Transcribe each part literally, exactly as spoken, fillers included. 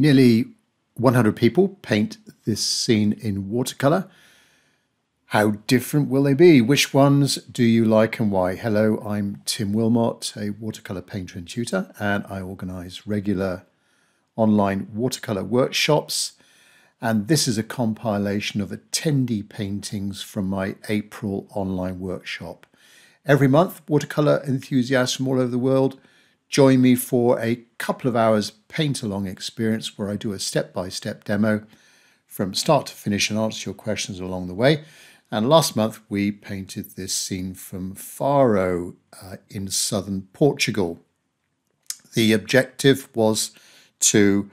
Nearly one hundred people paint this scene in watercolour. How different will they be? Which ones do you like and why? Hello, I'm Tim Wilmot, a watercolour painter and tutor, and I organise regular online watercolour workshops. And this is a compilation of attendee paintings from my April online workshop. Every month, watercolour enthusiasts from all over the world join me for a couple of hours paint-along experience where I do a step-by-step demo from start to finish and answer your questions along the way. And last month, we painted this scene from Faro uh, in southern Portugal. The objective was to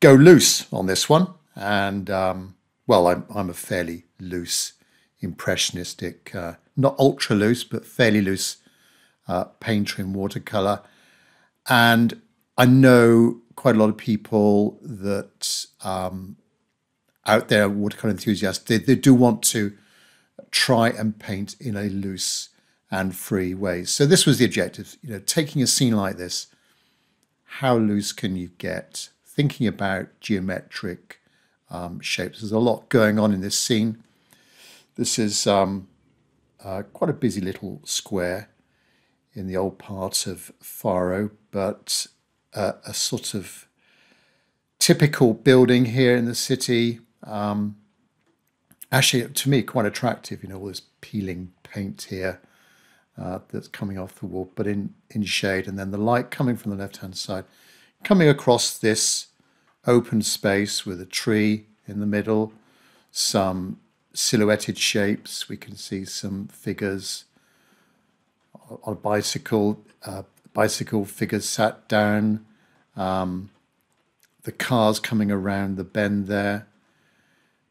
go loose on this one, and um, well, I'm, I'm a fairly loose, impressionistic, uh, not ultra loose, but fairly loose uh, painter in watercolour, and I know quite a lot of people that um, out there, watercolour enthusiasts, they, they do want to try and paint in a loose and free way. So this was the objective, you know, taking a scene like this, how loose can you get? Thinking about geometric um, shapes. There's a lot going on in this scene. This is um, uh, quite a busy little square in the old part of Faro, but uh, a sort of typical building here in the city. Um, actually, to me, quite attractive, you know, all this peeling paint here uh, that's coming off the wall, but in, in shade. And then the light coming from the left-hand side, coming across this open space with a tree in the middle, some silhouetted shapes. We can see some figures on a bicycle, uh, bicycle figures sat down, um, the cars coming around the bend there.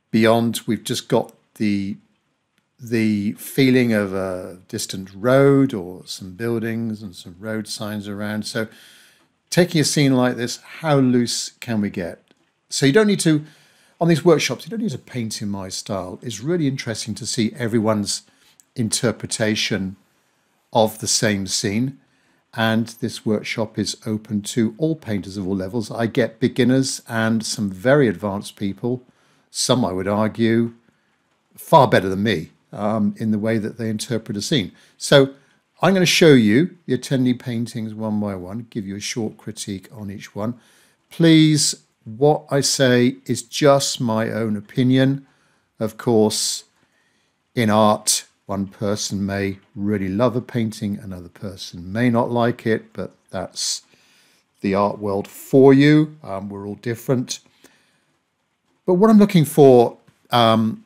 Beyond, we've just got the, the feeling of a distant road or some buildings and some road signs around. So taking a scene like this, how loose can we get? So you don't need to, on these workshops, you don't need to paint in my style. It's really interesting to see everyone's interpretation of the same scene. And this workshop is open to all painters of all levels. I get beginners and some very advanced people, some I would argue far better than me um, in the way that they interpret a scene. So I'm going to show you the attendee paintings one by one, give you a short critique on each one. Please, what I say is just my own opinion. Of course, in art, one person may really love a painting, another person may not like it, but that's the art world for you. Um, we're all different. But what I'm looking for um,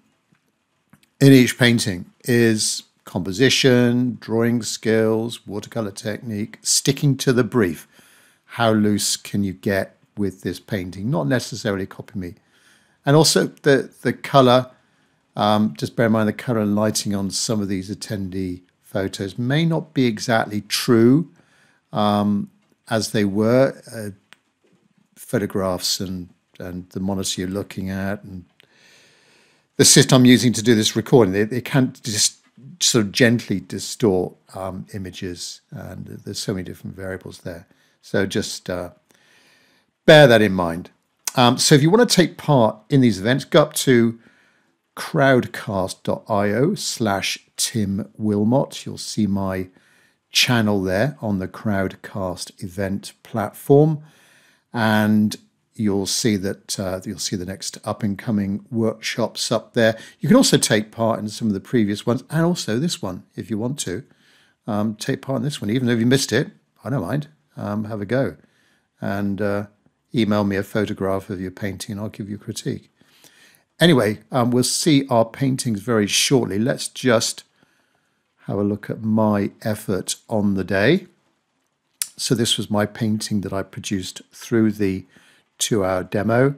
in each painting is composition, drawing skills, watercolor technique, sticking to the brief. How loose can you get with this painting? Not necessarily copy me. And also the, the color, um, just bear in mind the color and lighting on some of these attendee photos may not be exactly true um, as they were. Uh, photographs and, and the monitor you're looking at and the system I'm using to do this recording, they, they can't just sort of gently distort um, images, and there's so many different variables there. So just uh, bear that in mind. Um, so if you want to take part in these events, go up to crowdcast.io slash Tim Wilmot. You'll see my channel there on the Crowdcast event platform, and you'll see that uh, you'll see the next up-and-coming workshops up there. You can also take part in some of the previous ones, and also this one if you want to. Um, take part in this one, even though you missed it. I don't mind. Um, have a go, and uh, email me a photograph of your painting, and I'll give you a critique. Anyway, um, we'll see our paintings very shortly. Let's just have a look at my effort on the day. So this was my painting that I produced through the two-hour demo.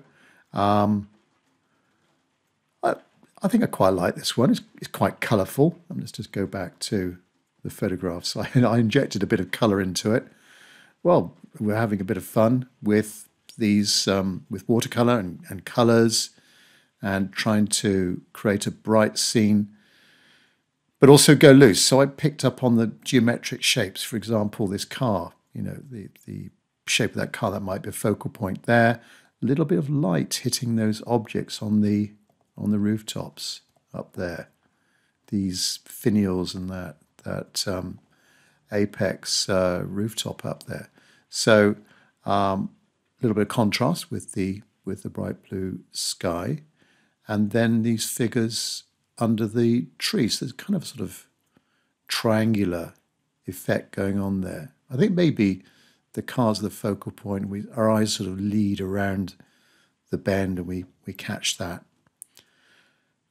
Um, I, I think I quite like this one. It's, it's quite colourful. And let's just go back to the photographs. I, I injected a bit of colour into it. Well, we're having a bit of fun with these, um, with watercolour and, and colours, and trying to create a bright scene, but also go loose. So I picked up on the geometric shapes. For example, this car. You know, the the shape of that car, that might be a focal point there. A little bit of light hitting those objects on the on the rooftops up there. These finials and that that um, apex uh, rooftop up there. So um, a little bit of contrast with the with the bright blue sky, and then these figures under the trees. So there's kind of a sort of triangular effect going on there. I think maybe the cars are the focal point. We, our eyes sort of lead around the bend, and we we catch that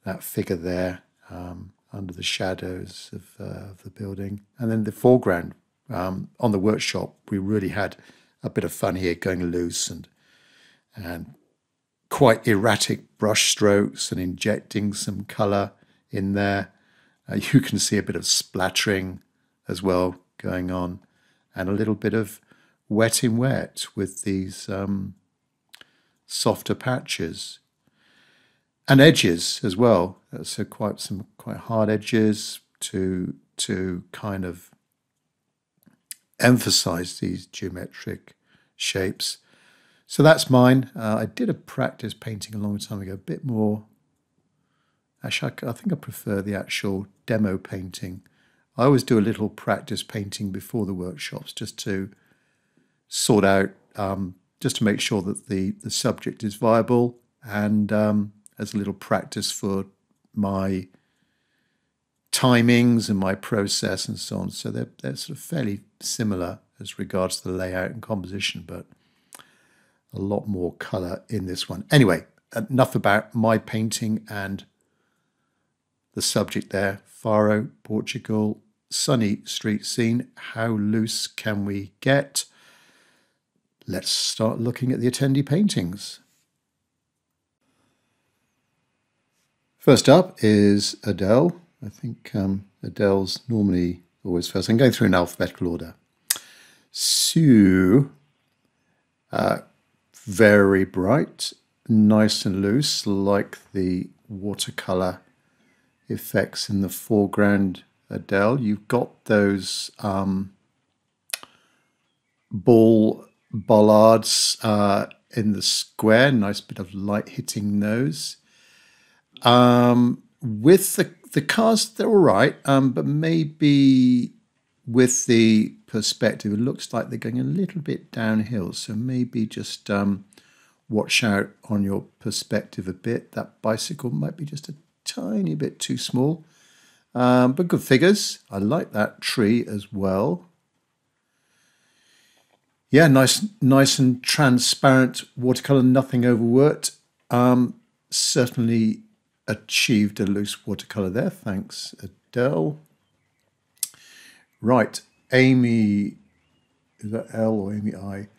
that figure there um, under the shadows of, uh, of the building. And then the foreground um, on the workshop, we really had a bit of fun here, going loose and and quite erratic brush strokes and injecting some colour in there. Uh, you can see a bit of splattering as well going on, and a little bit of wet in wet with these um, softer patches and edges as well. So quite some quite hard edges to to kind of emphasize these geometric shapes. So that's mine. Uh, I did a practice painting a long time ago, a bit more. Actually, I, I think I prefer the actual demo painting. I always do a little practice painting before the workshops, just to sort out, um, just to make sure that the, the subject is viable, and um, as a little practice for my timings and my process and so on. So they're, they're sort of fairly similar as regards to the layout and composition, but a lot more colour in this one. Anyway, enough about my painting and the subject there. Faro, Portugal, sunny street scene. How loose can we get? Let's start looking at the attendee paintings. First up is Adele. I think um, Adele's normally always first. I'm going through in alphabetical order. So, uh, very bright, nice and loose, like the watercolour effects in the foreground, Adele. You've got those um, ball bollards uh, in the square, nice bit of light hitting those. Um, with the, the cars, they're all right, um, but maybe with the perspective, it looks like they're going a little bit downhill. So maybe just um, watch out on your perspective a bit. That bicycle might be just a tiny bit too small, um, but good figures. I like that tree as well. Yeah, nice, nice and transparent watercolor, nothing overworked. Um, certainly achieved a loose watercolor there. Thanks, Adele. Right, Amy, is that L or Amy I?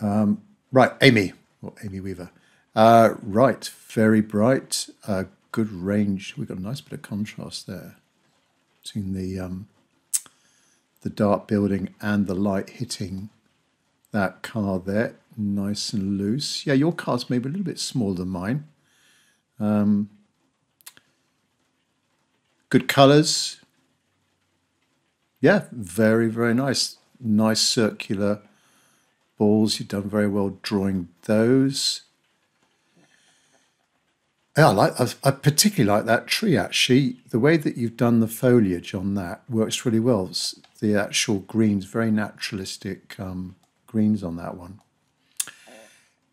Um, right, Amy, or Amy Weaver. Uh, right, very bright, uh, good range. We've got a nice bit of contrast there between the, um, the dark building and the light hitting that car there. Nice and loose. Yeah, your car's maybe a little bit smaller than mine. Um, good colours. Yeah, very, very nice. Nice circular balls. You've done very well drawing those. Yeah, I, like, I, I particularly like that tree, actually. The way that you've done the foliage on that works really well. It's the actual greens, very naturalistic um, greens on that one.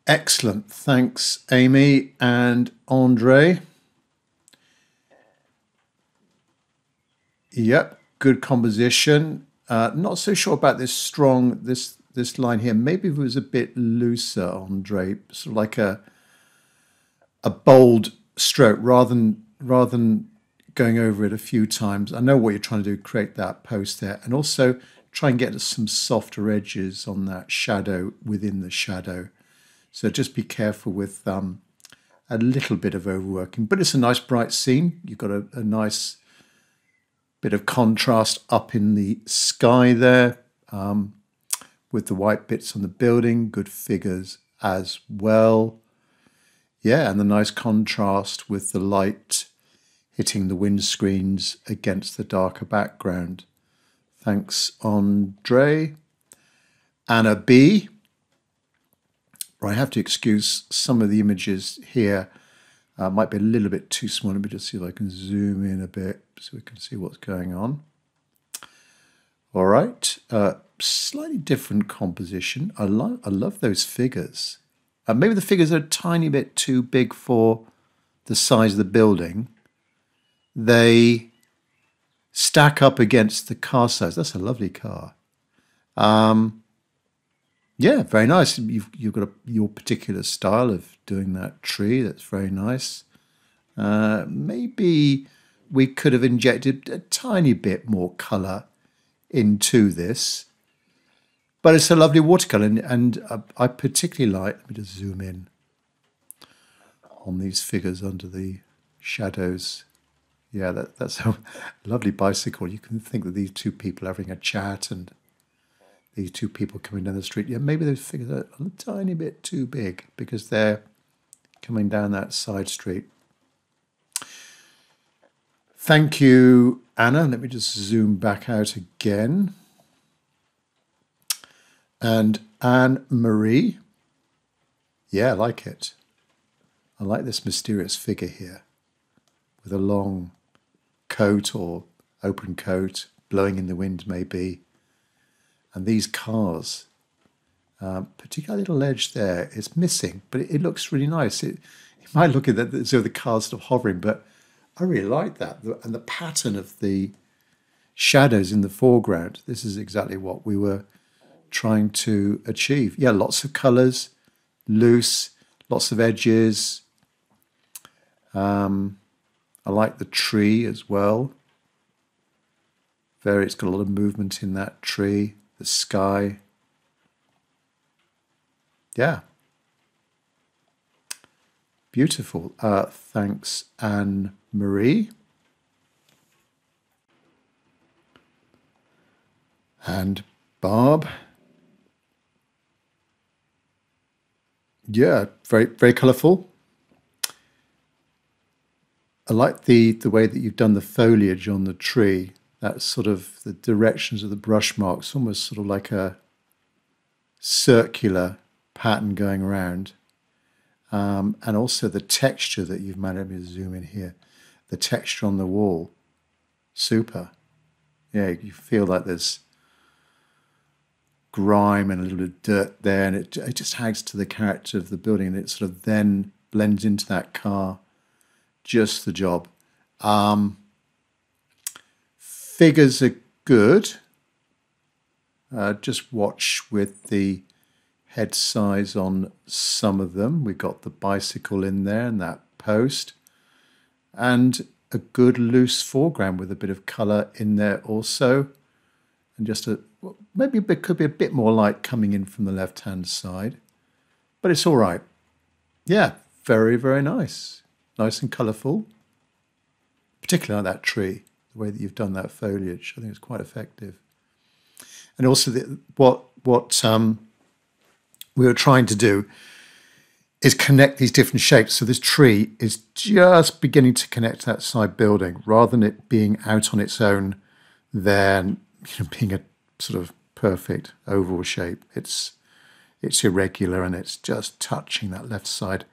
Excellent. Thanks, Amy and Andre. Yep, good composition. Uh, not so sure about this strong, this this line here. Maybe if it was a bit looser, Andre, sort of like a a bold stroke rather than rather than going over it a few times. I know what you're trying to do, create that post there, and also try and get some softer edges on that shadow within the shadow. So just be careful with um, a little bit of overworking, but it's a nice bright scene. You've got a, a nice bit of contrast up in the sky there um, with the white bits on the building, good figures as well. Yeah, and the nice contrast with the light hitting the windscreens against the darker background. Thanks, Andre. Anna B. Well, I have to excuse some of the images here. Uh, might be a little bit too small. Let me just see if I can zoom in a bit so we can see what's going on. All right, uh, slightly different composition. I love, I love those figures. Uh, maybe the figures are a tiny bit too big for the size of the building. They stack up against the car size. That's a lovely car. Um, yeah, very nice. You've, you've got a, your particular style of doing that tree. That's very nice. Uh, maybe we could have injected a tiny bit more colour into this, but it's a lovely watercolour, and, and uh, I particularly like, let me just zoom in on these figures under the shadows. Yeah, that, that's a lovely bicycle. You can think that these two people are having a chat and these two people coming down the street. Yeah, maybe those figures are a tiny bit too big because they're coming down that side street. Thank you, Anna. Let me just zoom back out again. And Anne-Marie. Yeah, I like it. I like this mysterious figure here with a long coat or open coat, blowing in the wind maybe. And these cars, um, particular little edge there, it's missing, but it, it looks really nice. It, it might look at the, so the cars sort of hovering, but I really like that, and the pattern of the shadows in the foreground. This is exactly what we were trying to achieve. Yeah, lots of colours, loose, lots of edges. Um, I like the tree as well. Very, it's got a lot of movement in that tree, the sky. Yeah. Beautiful. Uh, thanks, Anne Marie. And Barb. Yeah, very, very colourful. I like the, the way that you've done the foliage on the tree. That's sort of the directions of the brush marks, almost sort of like a circular pattern going around. Um, and also the texture that you've managed to zoom in here, the texture on the wall, super. Yeah, you feel like there's grime and a little bit of dirt there, and it, it just adds to the character of the building, and it sort of then blends into that car, just the job. Um, figures are good. Uh, just watch with the head size on some of them. We've got the bicycle in there and that post. And a good loose foreground with a bit of colour in there also. And just a, maybe it could be a bit more light coming in from the left-hand side. But it's all right. Yeah, very, very nice. Nice and colourful. Particularly like that tree, the way that you've done that foliage. I think it's quite effective. And also the, what... what um, we were trying to do is connect these different shapes. So this tree is just beginning to connect to that side building, rather than it being out on its own, then you know, being a sort of perfect oval shape. It's it's irregular and it's just touching that left side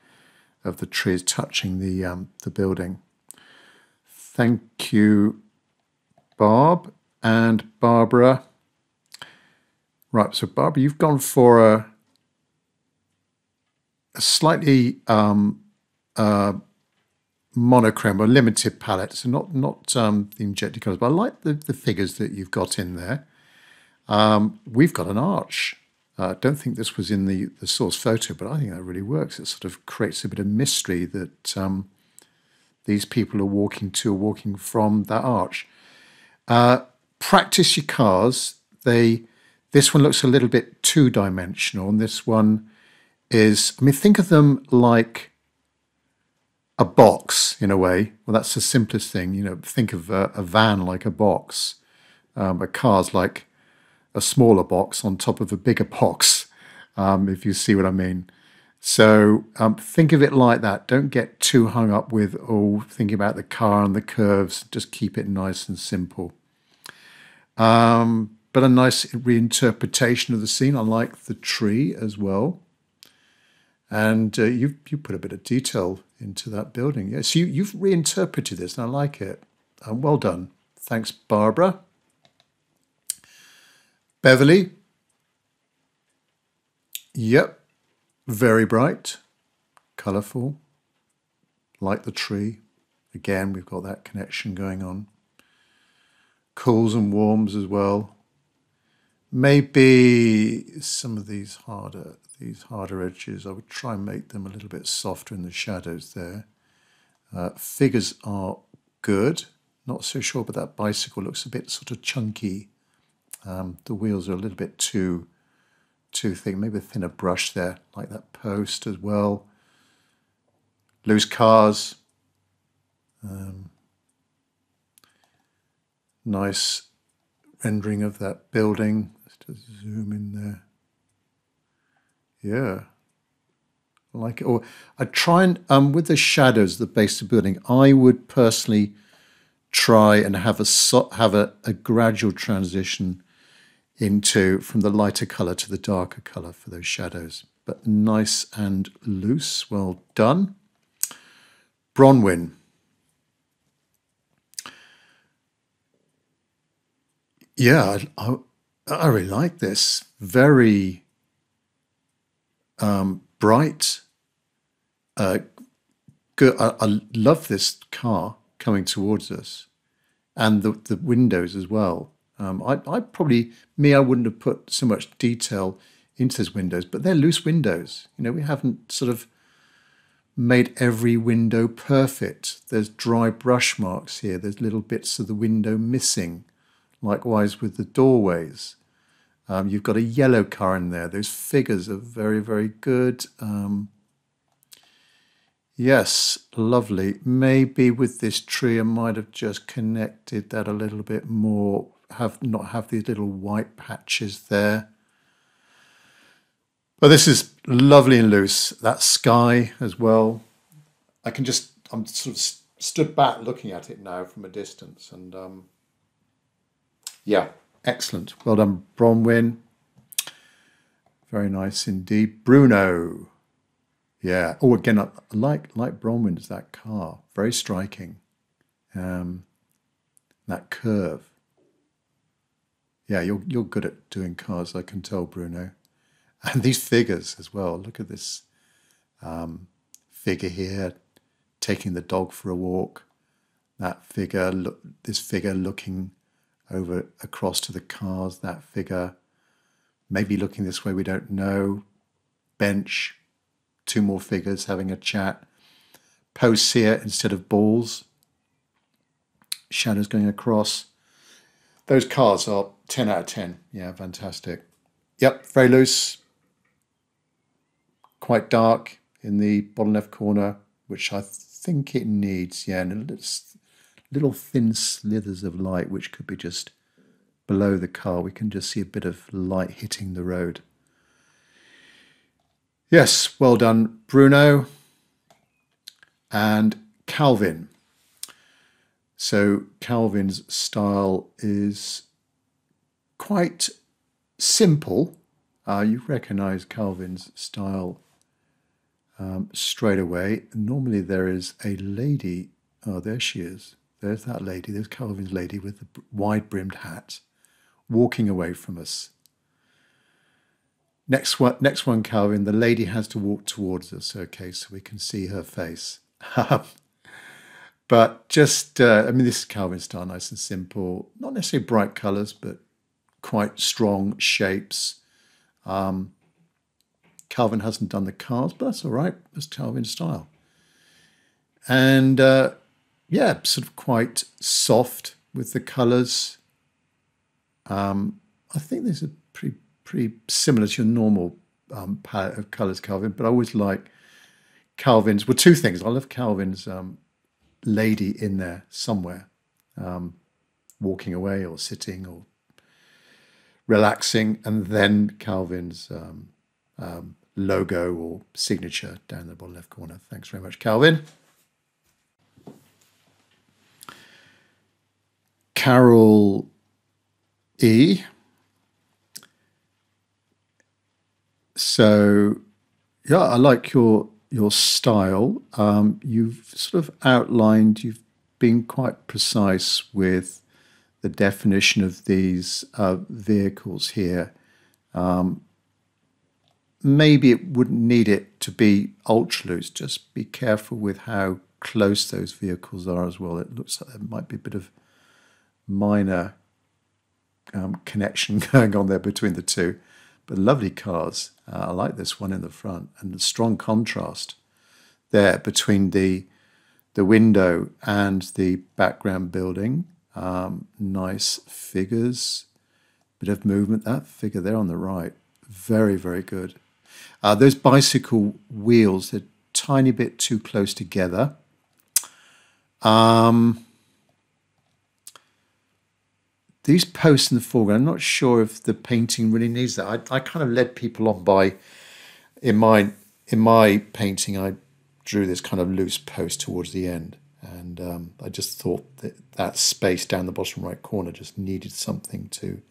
of the tree, is touching the um, the building. Thank you, Barb and Barbara. Right, so Barbara, you've gone for a. A slightly um, uh, monochrome or limited palette, so not not um, the injected colours, but I like the, the figures that you've got in there. Um, we've got an arch. I uh, don't think this was in the, the source photo, but I think that really works. It sort of creates a bit of mystery that um, these people are walking to or walking from that arch. Uh, practice your cars. They this one looks a little bit two-dimensional, and this one is, I mean, think of them like a box in a way. Well, that's the simplest thing, you know, think of a, a van like a box, um, a car's like a smaller box on top of a bigger box, um, if you see what I mean. So um, think of it like that. Don't get too hung up with, oh, thinking about the car and the curves, just keep it nice and simple. Um, but a nice reinterpretation of the scene. I like the tree as well. And uh, you you put a bit of detail into that building. Yes, yeah, so you, you've reinterpreted this, and I like it. Um, well done. Thanks, Barbara. Beverly. Yep. Very bright. Colourful. Like the tree. Again, we've got that connection going on. Cools and warms as well. Maybe some of these harder, these harder edges, I would try and make them a little bit softer in the shadows there. Uh, figures are good. Not so sure, but that bicycle looks a bit sort of chunky. Um, the wheels are a little bit too, too thick. Maybe a thinner brush there, like that post as well. Loose cars. Um, nice rendering of that building. Let's just zoom in there. Yeah, I like it. Or I try and um with the shadows, the base of the building, I would personally try and have a so have a, a gradual transition into from the lighter color to the darker color for those shadows. But nice and loose. Well done, Bronwyn. Yeah, I, I, I really like this. Very um, bright. Uh, good. I, I love this car coming towards us, and the the windows as well. Um, I I probably me I wouldn't have put so much detail into those windows, but they're loose windows. You know, we haven't sort of made every window perfect. There's dry brush marks here. There's little bits of the window missing. Likewise with the doorways. Um, you've got a yellow car in there. Those figures are very, very good. Um, yes, lovely. Maybe with this tree, I might have just connected that a little bit more. Have not have these little white patches there. But this is lovely and loose. That sky as well. I can just, I'm sort of st stood back looking at it now from a distance, and um, yeah, excellent. Well done, Bronwyn. Very nice indeed. Bruno. Yeah. Oh, again, I like, like Bronwyn's, that car. Very striking. Um, that curve. Yeah, you're, you're good at doing cars, I can tell, Bruno. And these figures as well. Look at this um, figure here, taking the dog for a walk. That figure, look, this figure looking over across to the cars, that figure, maybe looking this way, we don't know. Bench, two more figures having a chat. Posts here instead of balls. Shadows going across. Those cars are ten out of ten. Yeah, fantastic. Yep, very loose. Quite dark in the bottom left corner, which I think it needs. Yeah, and it's little thin slithers of light, which could be just below the car. We can just see a bit of light hitting the road. Yes, well done, Bruno and Calvin. So Calvin's style is quite simple. Uh, you recognize Calvin's style um, straight away. Normally there is a lady. Oh, there she is. There's that lady, there's Calvin's lady with the wide-brimmed hat walking away from us. Next one, next one, Calvin, the lady has to walk towards us, okay, so we can see her face. But just, uh, I mean, this is Calvin's style, nice and simple. Not necessarily bright colours, but quite strong shapes. Um, Calvin hasn't done the cars, but that's all right. That's Calvin's style. And... Uh, yeah, sort of quite soft with the colours. Um, I think this is pretty, pretty similar to your normal um, palette of colours, Calvin, but I always like Calvin's, well, two things. I love Calvin's um, lady in there somewhere, um, walking away or sitting or relaxing, and then Calvin's um, um, logo or signature down the bottom left corner. Thanks very much, Calvin. Carol E. So, yeah, I like your your style. Um, you've sort of outlined, you've been quite precise with the definition of these uh, vehicles here. Um, maybe it wouldn't need it to be ultra loose. Just be careful with how close those vehicles are as well. It looks like there might be a bit of minor um, connection going on there between the two. But lovely cars. Uh, I like this one in the front, and the strong contrast there between the the window and the background building. Um, nice figures, bit of movement. That figure there on the right, very very good. Uh, those bicycle wheels, they're a tiny bit too close together. Um, These posts in the foreground, I'm not sure if the painting really needs that. I, I kind of led people on by, in my in my painting, I drew this kind of loose post towards the end. And um, I just thought that that space down the bottom right corner just needed something to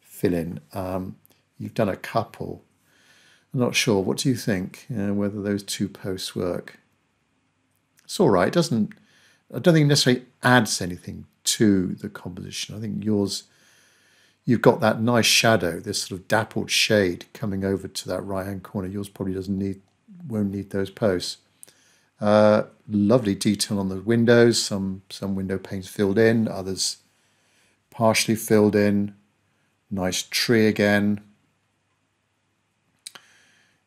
fill in. Um, you've done a couple. I'm not sure. What do you think? You know, whether those two posts work? It's all right. It doesn't, I don't think it necessarily adds anything to the composition. I think yours, you've got that nice shadow, this sort of dappled shade coming over to that right hand corner. Yours probably doesn't need, won't need those posts. Uh, lovely detail on the windows, some some window panes filled in, others partially filled in. Nice tree again.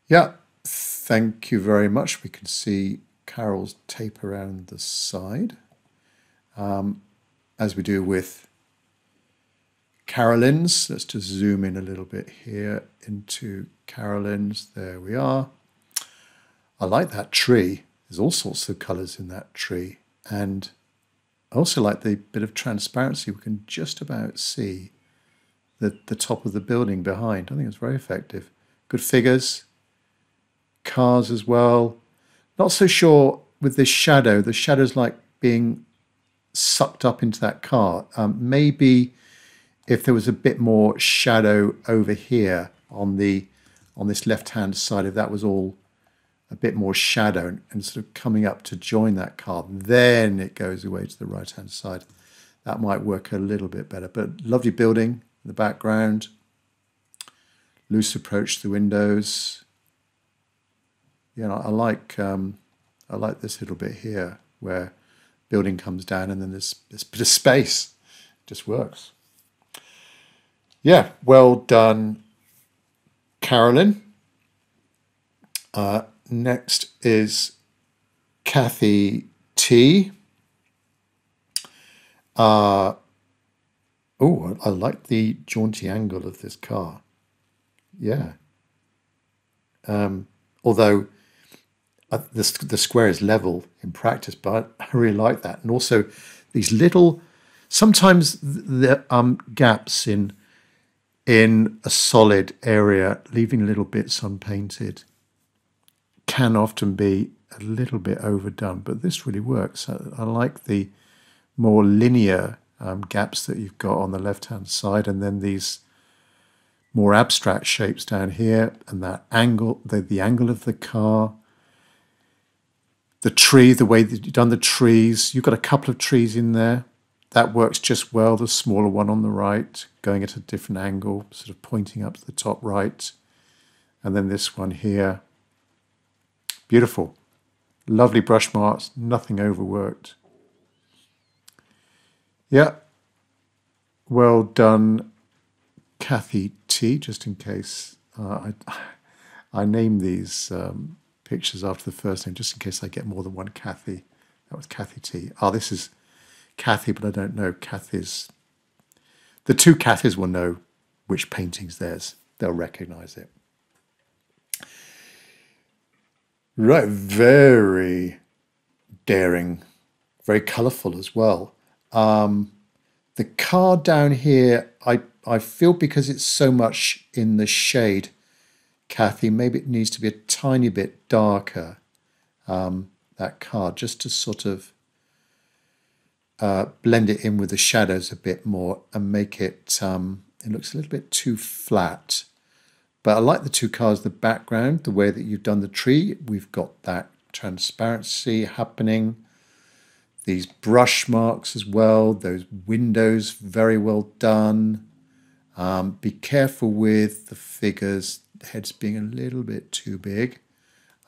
Yeah, thank you very much. We can see Carol's tape around the side. Um, as we do with Carolyn's. Let's just zoom in a little bit here into Carolyn's. There we are. I like that tree. There's all sorts of colours in that tree. And I also like the bit of transparency. We can just about see the, the top of the building behind. I think it's very effective. Good figures, cars as well. Not so sure with this shadow. The shadow's like being sucked up into that car. Um, maybe if there was a bit more shadow over here on the on this left-hand side, if that was all a bit more shadow and, and sort of coming up to join that car, then it goes away to the right-hand side. That might work a little bit better. But lovely building in the background. Loose approach to the windows. You know, I like um, I like this little bit here where building comes down and then there's this bit of space. It just works. Yeah, well done, Carolyn. Uh, next is Kathy T. Uh, oh, I like the jaunty angle of this car. Yeah. Um, although... Uh, the, the square is level in practice, but I really like that. And also these little, sometimes the um, gaps in, in a solid area, leaving little bits unpainted, can often be a little bit overdone, but this really works. I, I like the more linear um, gaps that you've got on the left-hand side, and then these more abstract shapes down here, and that angle, the, the angle of the car, the tree, the way that you've done the trees. You've got a couple of trees in there. That works just well. The smaller one on the right, going at a different angle, sort of pointing up to the top right. And then this one here. Beautiful. Lovely brush marks, nothing overworked. Yeah. Well done, Kathy T, just in case uh, I, I name these... Um, pictures after the first name, just in case I get more than one Kathy. That was Kathy T. Ah, oh, this is Kathy, but I don't know Kathy's. The two Kathys will know which painting's theirs. They'll recognise it. Right, very daring, very colourful as well. Um, the car down here, I, I feel because it's so much in the shade, Kathy, maybe it needs to be a tiny bit darker, um, that car, just to sort of uh, blend it in with the shadows a bit more and make it, um, it looks a little bit too flat. But I like the two cars, the background, the way that you've done the tree. We've got that transparency happening. These brush marks as well. Those windows, very well done. Um, be careful with the figures. The heads being a little bit too big.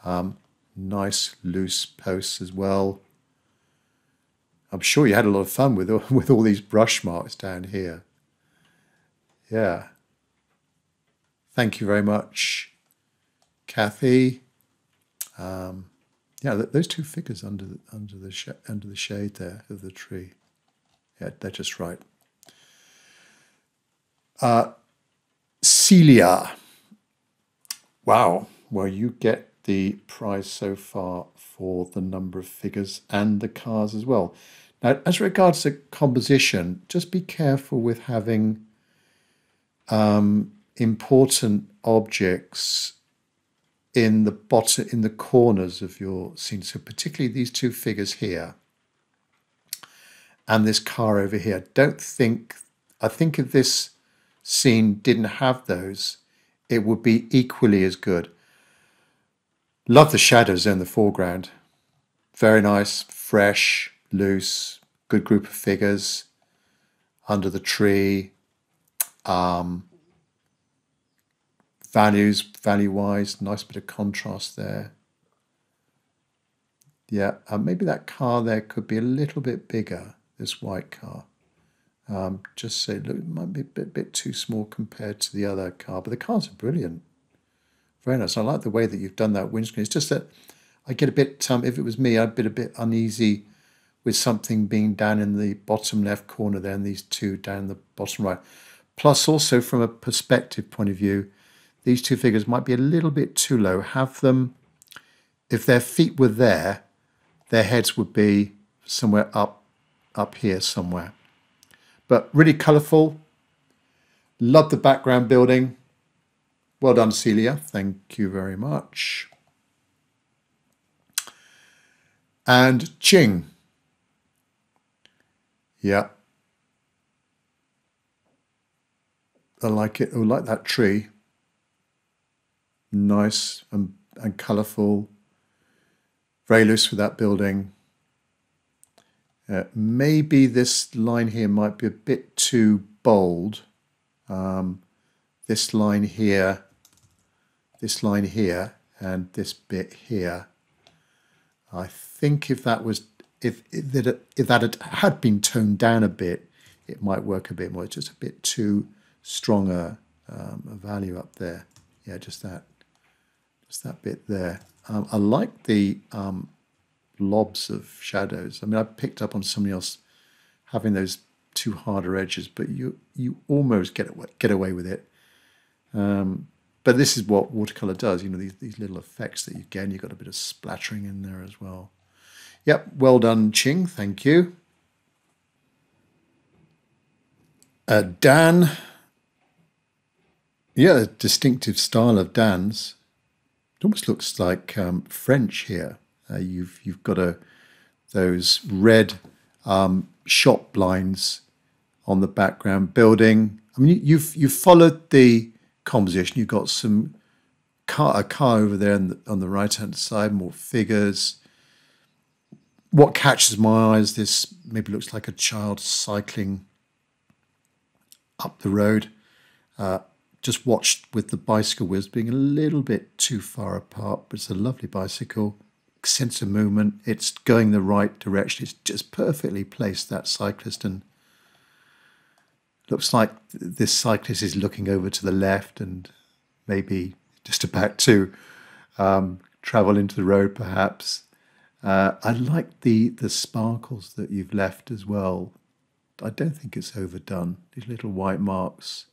Um, nice loose posts as well. I'm sure you had a lot of fun with all, with all these brush marks down here. Yeah. Thank you very much, Kathy. Um, yeah, those two figures under the, under the sh under the shade there of the tree. Yeah, they're just right. Uh, Celia. Wow. Well, you get the prize so far for the number of figures and the cars as well. Now, as regards to composition, just be careful with having um, important objects in the bottom, in the corners of your scene. So particularly these two figures here and this car over here. Don't think, I think if this scene didn't have those, it would be equally as good. Love the shadows in the foreground. Very nice, fresh, loose, good group of figures under the tree. Um, values, value-wise, nice bit of contrast there. Yeah, uh, maybe that car there could be a little bit bigger, this white car. Um, just say, look, it might be a bit, bit too small compared to the other car, but the cars are brilliant. Very nice. I like the way that you've done that windscreen. It's just that I get a bit, um, if it was me, I'd be a bit uneasy with something being down in the bottom left corner there and these two down the bottom right. Plus also from a perspective point of view, these two figures might be a little bit too low. Have them, if their feet were there, their heads would be somewhere up, up here somewhere. But really colourful. Love the background building. Well done, Celia. Thank you very much. And Ching. Yeah. I like it. Oh, I like that tree. Nice and, and colourful. Very loose with that building. Uh, maybe this line here might be a bit too bold. Um, this line here. This line here and this bit here. I think if that was if if that, if that had been toned down a bit, it might work a bit more. It's just a bit too strong a, um, a value up there. Yeah, just that, just that bit there. Um, I like the um, lobs of shadows. I mean, I picked up on somebody else having those two harder edges, but you you almost get away, get away with it. Um, But this is what watercolour does, you know, these, these little effects that you get, and you've got a bit of splattering in there as well. Yep, well done, Ching, thank you. Uh, Dan. Yeah, a distinctive style of Dan's. It almost looks like um, French here. Uh, you've, you've got a, those red um, shop blinds on the background building. I mean, you've, you've followed the composition. You've got some car, a car over there on the, on the right hand side, more figures. What catches my eyes, this maybe looks like a child cycling up the road. Uh, just watched with the bicycle wheels being a little bit too far apart, but it's a lovely bicycle. Sense of movement, it's going the right direction. It's just perfectly placed, that cyclist, and looks like this cyclist is looking over to the left and maybe just about to um, travel into the road, perhaps. Uh, I like the, the sparkles that you've left as well. I don't think it's overdone. These little white marks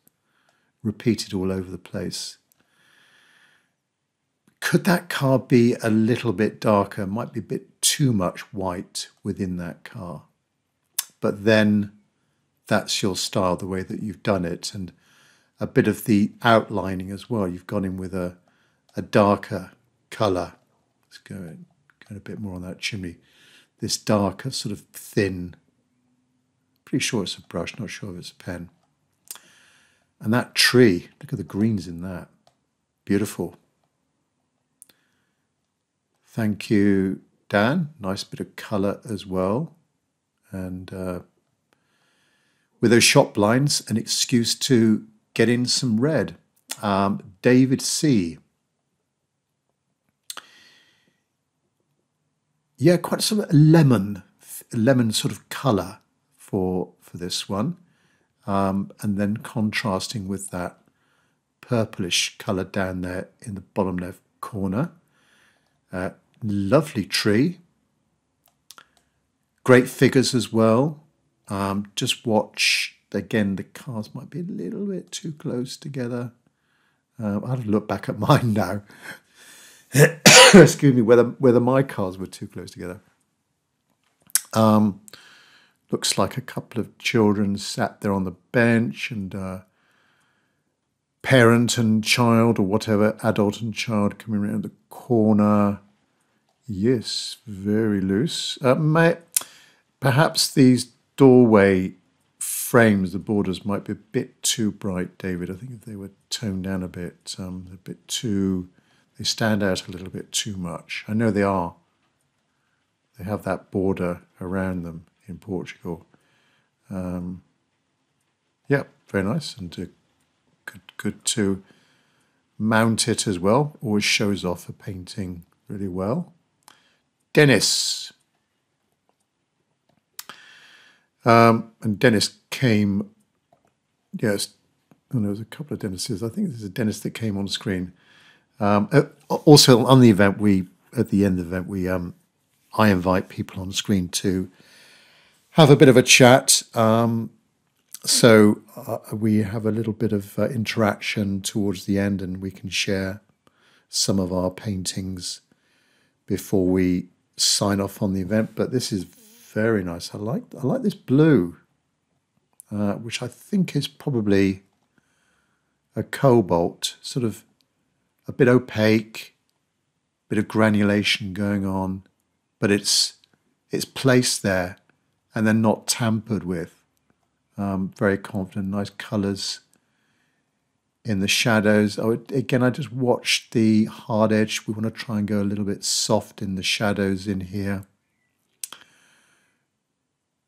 repeated all over the place. Could that car be a little bit darker? Might be a bit too much white within that car. But then that's your style, the way that you've done it, and a bit of the outlining as well. You've gone in with a, a darker colour. Let's go in, going a bit more on that chimney. This darker, sort of thin. Pretty sure it's a brush, not sure if it's a pen. And that tree, look at the greens in that. Beautiful. Thank you, Dan. Nice bit of colour as well. And uh, with those shop lines, an excuse to get in some red. Um, David C. Yeah, quite some lemon, lemon sort of colour for for this one, um, and then contrasting with that purplish colour down there in the bottom left corner. Uh, lovely tree, great figures as well. Um, just watch again. The cars might be a little bit too close together. Uh, I'll have to look back at mine now. Excuse me, whether whether my cars were too close together. Um, looks like a couple of children sat there on the bench, and uh, parent and child, or whatever, adult and child coming around the corner. Yes, very loose. Uh, may, perhaps these doorway frames, the borders, might be a bit too bright, David. I think if they were toned down a bit, um, a bit too... They stand out a little bit too much. I know they are. They have that border around them in Portugal. Um, yeah, very nice, and to, good, good to mount it as well. Always shows off a painting really well. Dennis. Um, and Dennis came, yes, oh, there was a couple of Dennises. I think there's a Dennis that came on screen. Um, also, on the event, we at the end of the event, we um, I invite people on screen to have a bit of a chat. Um, so uh, we have a little bit of uh, interaction towards the end, and we can share some of our paintings before we sign off on the event. But this is very nice. I like I like this blue, uh, which I think is probably a cobalt sort of. A bit opaque, bit of granulation going on, but it's it's placed there and then not tampered with. Um, very confident, nice colours in the shadows. I would, again, I just watched the hard edge. We want to try and go a little bit soft in the shadows in here.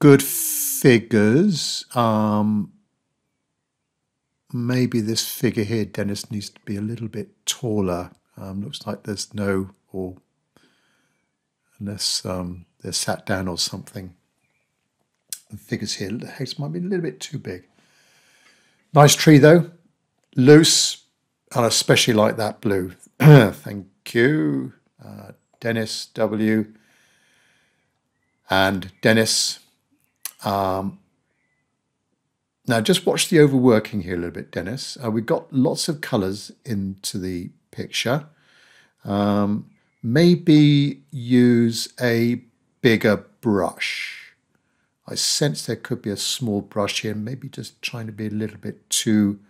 Good figures. Um, Maybe this figure here, Dennis, needs to be a little bit taller. Um, looks like there's no, or unless um, they're sat down or something. The figures here, the heads might be a little bit too big. Nice tree though, loose, and I especially like that blue. Thank you, uh, Dennis W. And Dennis. Um, Now, just watch the overworking here a little bit, Dennis. Uh, we've got lots of colours into the picture. Um, maybe use a bigger brush. I sense there could be a small brush here, maybe just trying to be a little bit too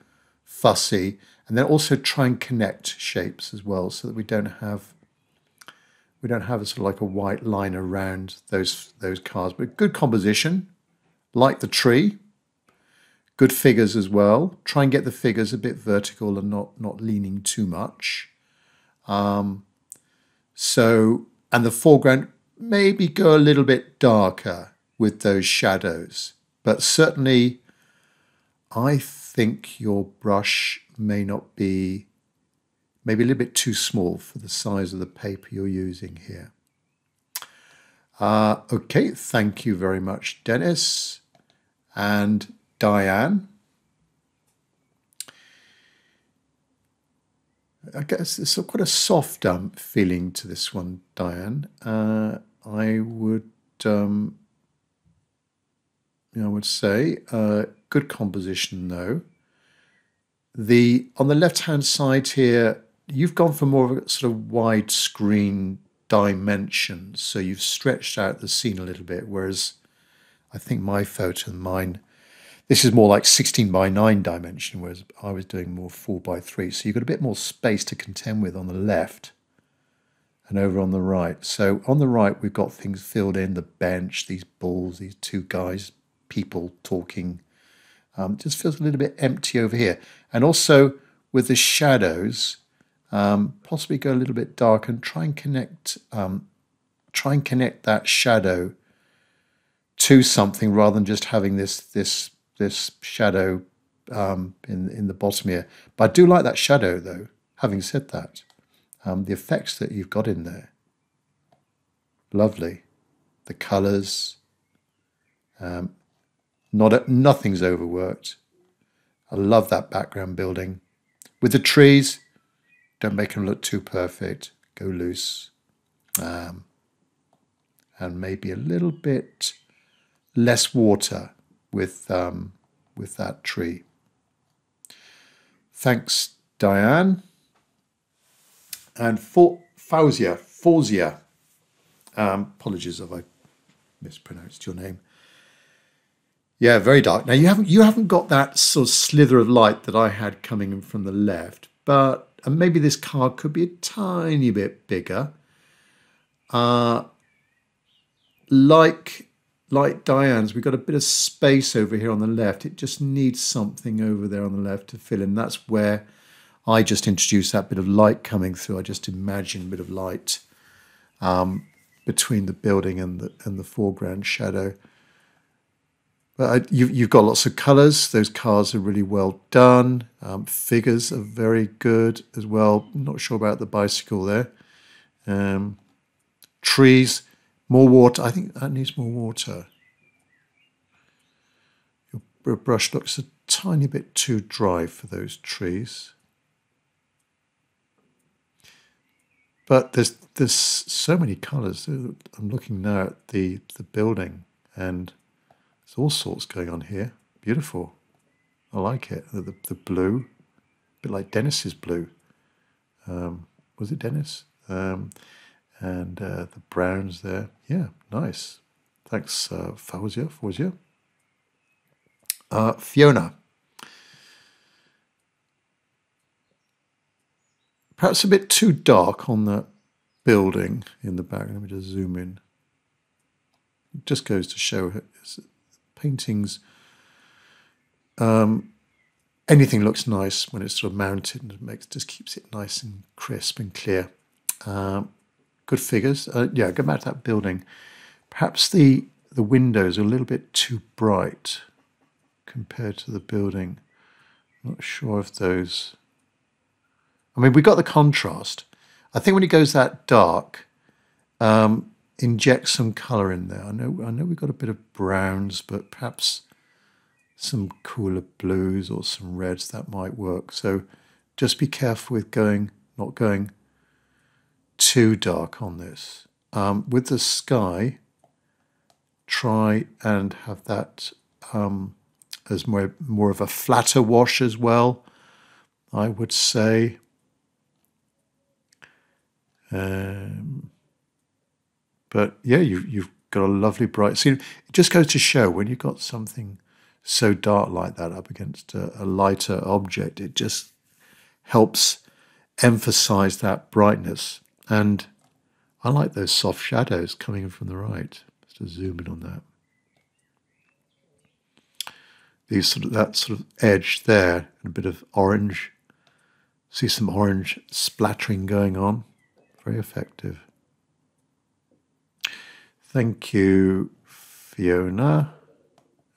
fussy. And then also try and connect shapes as well, so that we don't have we don't have a sort of like a white line around those those cars. But good composition, like the tree. Good figures as well. Try and get the figures a bit vertical and not not leaning too much. Um, so, and the foreground maybe go a little bit darker with those shadows. But certainly, I think your brush may not be, maybe a little bit too small for the size of the paper you're using here. Uh, okay, thank you very much, Dennis. And Diane. I guess there's quite a soft um, feeling to this one, Diane. Uh, I would, um, I would say, uh, good composition though. The on the left-hand side here, you've gone for more of a sort of widescreen dimension, so you've stretched out the scene a little bit. Whereas, I think my photo and mine. This is more like sixteen by nine dimension, whereas I was doing more four by three. So you've got a bit more space to contend with on the left and over on the right. So on the right, we've got things filled in, the bench, these balls, these two guys, people talking. Um, just feels a little bit empty over here. And also with the shadows, um, possibly go a little bit dark and try and connect, um, try and connect that shadow to something rather than just having this this this shadow um, in in the bottom here. But I do like that shadow though. Having said that, um, the effects that you've got in there, lovely, the colours. Um, not nothing's overworked. I love that background building. With the trees, don't make them look too perfect. Go loose. Um, and maybe a little bit less water with, um, with that tree. Thanks, Diane. And for Fauzia, Fauzia. Um, apologies if I mispronounced your name. Yeah, very dark. Now you haven't you haven't got that sort of slither of light that I had coming in from the left, but and maybe this card could be a tiny bit bigger. Uh, like like Diane's, we've got a bit of space over here on the left. It just needs something over there on the left to fill in. That's where I just introduced that bit of light coming through. I just imagine a bit of light um, between the building and the and the foreground shadow. Uh, you, you've got lots of colours. Those cars are really well done. Um, figures are very good as well. Not sure about the bicycle there. Um, trees, more water. I think that needs more water. Your brush looks a tiny bit too dry for those trees. But there's there's so many colours. I'm looking now at the the building and. There's all sorts going on here. Beautiful. I like it. The, the, the blue, a bit like Dennis's blue. Um, was it Dennis? Um, and uh, the browns there. Yeah, nice. Thanks, uh, Fauzia. Fauzia. Uh, Fiona. Perhaps a bit too dark on that building in the back. Let me just zoom in. It just goes to show it. Paintings, um, anything looks nice when it's sort of mounted and it makes, just keeps it nice and crisp and clear. Um, good figures. Uh, yeah, go back to that building. Perhaps the, the windows are a little bit too bright compared to the building. I'm not sure if those... I mean, we got the contrast. I think when it goes that dark... Um, inject some colour in there. I know I know we've got a bit of browns, but perhaps some cooler blues or some reds that might work. So just be careful with going not going too dark on this. Um, with the sky, try and have that um, as more, more of a flatter wash as well, I would say. Um, But yeah, you, you've got a lovely bright scene. It just goes to show when you've got something so dark like that up against a, a lighter object, it just helps emphasize that brightness. And I like those soft shadows coming in from the right. Let's just zoom in on that. These sort of, that sort of edge there, and a bit of orange. See some orange splattering going on. Very effective. Thank you, Fiona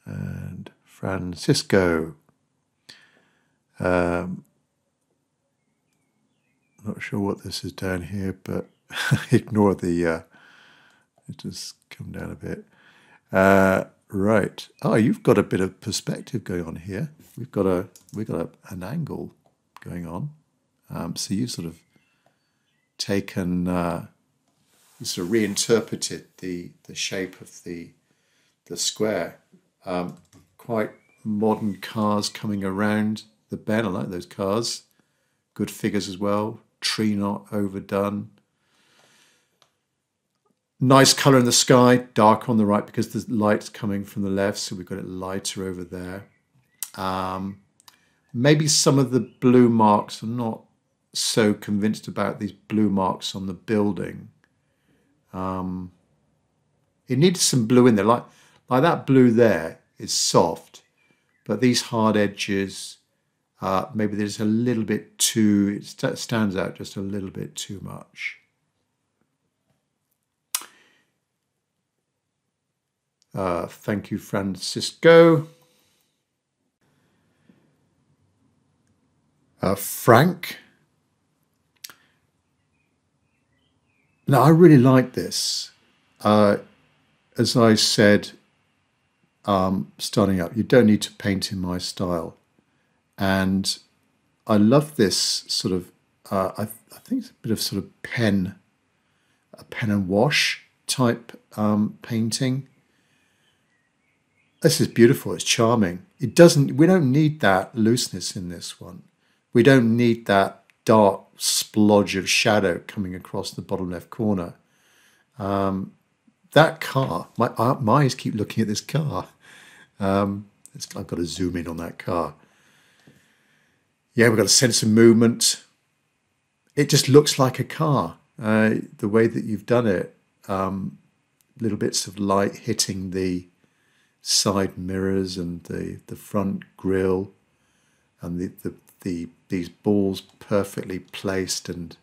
and Francisco. Um, not sure what this is down here, but ignore the, uh, it just come down a bit. Uh, right. Oh, you've got a bit of perspective going on here. We've got a, we've got a, an angle going on. Um, so you've sort of taken, uh, sort of reinterpreted the the shape of the the square. Um, quite modern cars coming around the bend. I like those cars. Good figures as well. Tree not overdone. Nice colour in the sky. Dark on the right because the light's coming from the left, so we've got it lighter over there. Um, maybe some of the blue marks. I'm not so convinced about these blue marks on the building. Um, it needs some blue in there, like like that blue there is soft, but these hard edges Uh, maybe there's a little bit too, it st stands out just a little bit too much. Uh, thank you, Francisco. Uh, Frank. Now, I really like this. Uh, as I said, um, starting up, you don't need to paint in my style. And I love this sort of, uh, I, I think it's a bit of sort of pen, a pen and wash type um, painting. This is beautiful, it's charming. It doesn't, we don't need that looseness in this one. We don't need that dark splodge of shadow coming across the bottom left corner. Um, that car, my, my eyes keep looking at this car. Um, it's, I've got to zoom in on that car. Yeah, we've got a sense of movement. It just looks like a car, uh, the way that you've done it. Um, little bits of light hitting the side mirrors and the, the front grille, and the, the, the these balls perfectly placed and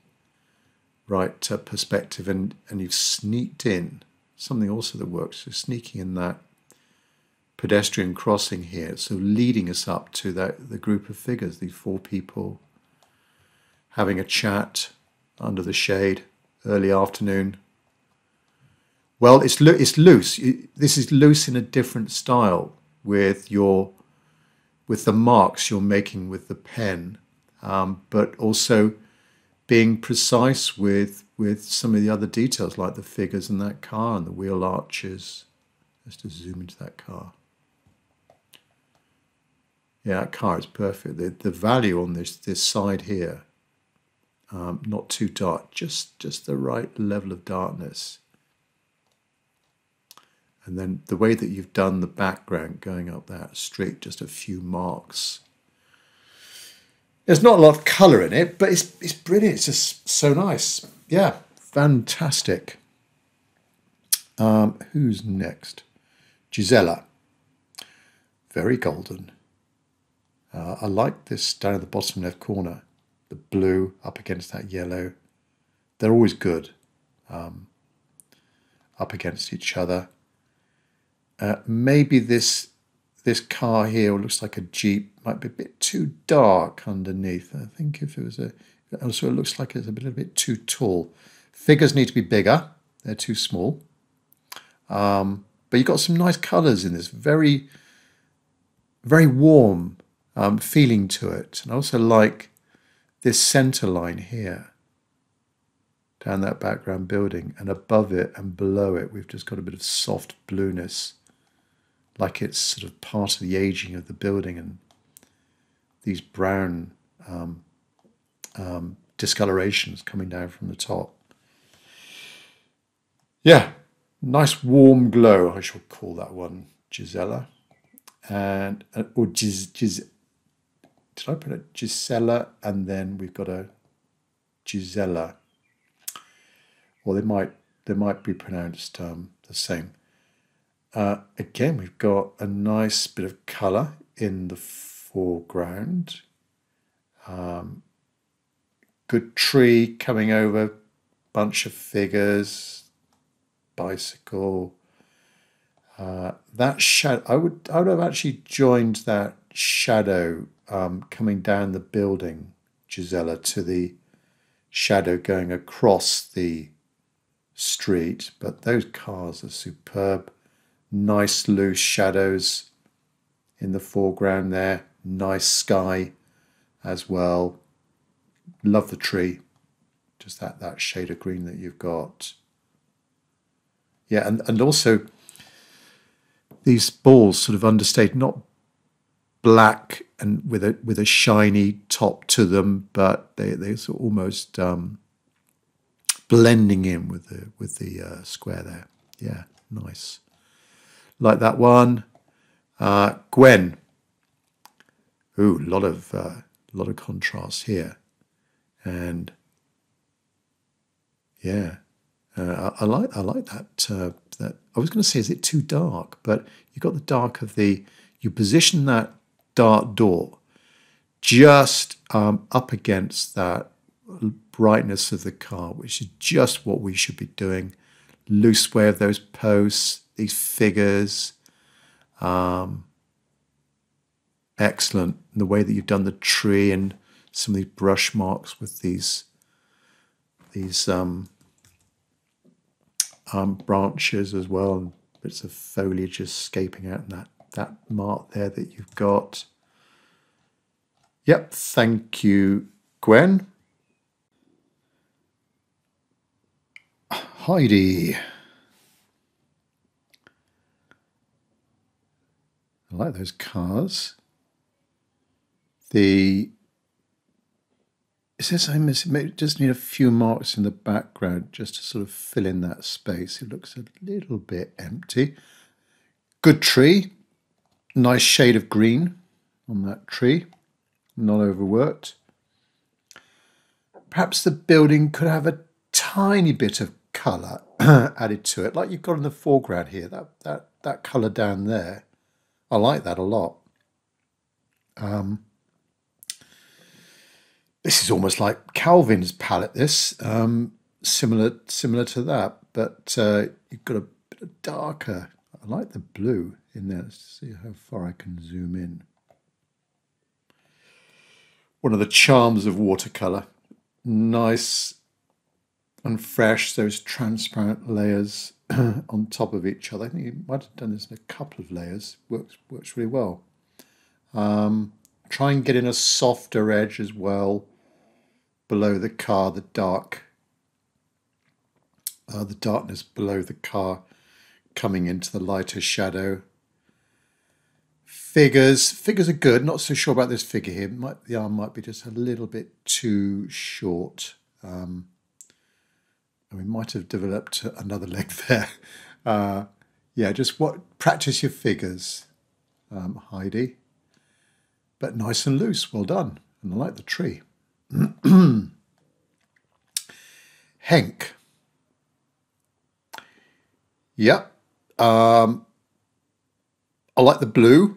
right uh, perspective. And, and you've sneaked in something also that works. So sneaking in that pedestrian crossing here, so leading us up to that the group of figures, these four people having a chat under the shade, early afternoon. Well, it's lo it's loose. It, this is loose in a different style with your with the marks you're making with the pen, um, but also being precise with with some of the other details like the figures in that car and the wheel arches. Let's just zoom into that car. Yeah, that car is perfect. The, the value on this this side here, um, not too dark, just just the right level of darkness. And then the way that you've done the background going up that street, just a few marks. There's not a lot of colour in it, but it's it's brilliant. It's just so nice. Yeah, fantastic. Um, who's next? Gisela. Very golden. Uh, I like this down at the bottom left corner, the blue up against that yellow. They're always good, um, up against each other. Uh, maybe this this car here looks like a Jeep. Might be a bit too dark underneath. I think if it was a... Also, it looks like it's a little bit too tall. Figures need to be bigger. They're too small. Um, but you've got some nice colours in this. Very, very warm Um, feeling to it. And I also like this centre line here, down that background building, and above it and below it we've just got a bit of soft blueness, like it's sort of part of the ageing of the building, and these brown um, um, discolorations coming down from the top. Yeah, nice warm glow, I shall call that one, Gisela. And, or Gis, Gis, did I put it Gisela? And then we've got a Gisela. Well, they might they might be pronounced um, the same. Uh, again, we've got a nice bit of colour in the foreground. Um, good tree coming over, bunch of figures, bicycle. Uh, that shadow, I would, I would have actually joined that shadow um, coming down the building, Gisela, to the shadow going across the street. But those cars are superb. Nice loose shadows in the foreground there. Nice sky as well. Love the tree. Just that, that shade of green that you've got. Yeah, and, and also... these balls sort of understated, not black and with a with a shiny top to them, but they they're sort of almost um, blending in with the with the uh, square there. Yeah, nice. Like that one, uh, Gwen. Ooh, a lot of uh, lot of contrast here, and yeah, uh, I, I like I like that. Uh, That, I was going to say, is it too dark? But you got the dark of the, you position that dark door just um, up against that brightness of the car, which is just what we should be doing. Loose way of those posts, these figures. Um, excellent. And the way that you've done the tree and some of these brush marks with these these um, um, branches as well, and bits of foliage escaping out, and that, that mark there that you've got. Yep, thank you, Gwen. Heidi. I like those cars. The it says I miss it. It does need a few marks in the background just to sort of fill in that space. It looks a little bit empty. Good tree. Nice shade of green on that tree. Not overworked. Perhaps the building could have a tiny bit of colour added to it, like you've got in the foreground here. That that that colour down there, I like that a lot. Um, this is almost like Calvin's palette. This um, similar similar to that, but uh, you've got a bit darker. I like the blue in there. Let's see how far I can zoom in. One of the charms of watercolour, nice and fresh, those transparent layers on top of each other. I think you might have done this in a couple of layers. Works, works really well. Um, try and get in a softer edge as well below the car, the dark, uh, the darkness below the car coming into the lighter shadow. Figures, figures are good. Not so sure about this figure here. Might, the arm might be just a little bit too short. Um, and we might have developed another leg there. Uh, yeah, just what practice your figures, um, Heidi. But nice and loose. Well done. And I like the tree. Henk. Yep. Um, I like the blue.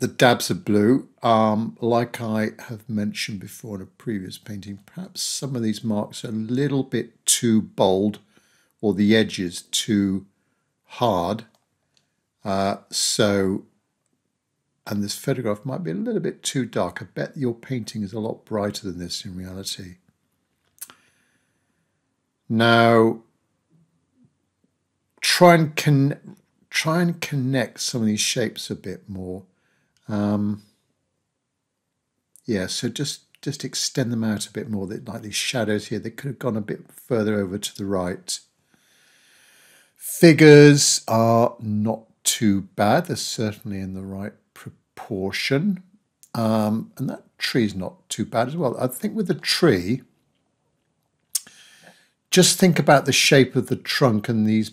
The dabs of blue, um, like I have mentioned before in a previous painting, perhaps some of these marks are a little bit too bold or the edges too hard. Uh, so, and this photograph might be a little bit too dark. I bet your painting is a lot brighter than this in reality. Now, try and, con try and connect some of these shapes a bit more. Um, yeah, so just, just extend them out a bit more, like these shadows here. They could have gone a bit further over to the right. Figures are not too bad. They're certainly in the right proportion. Um, and that tree's not too bad as well. I think with the tree, just think about the shape of the trunk and these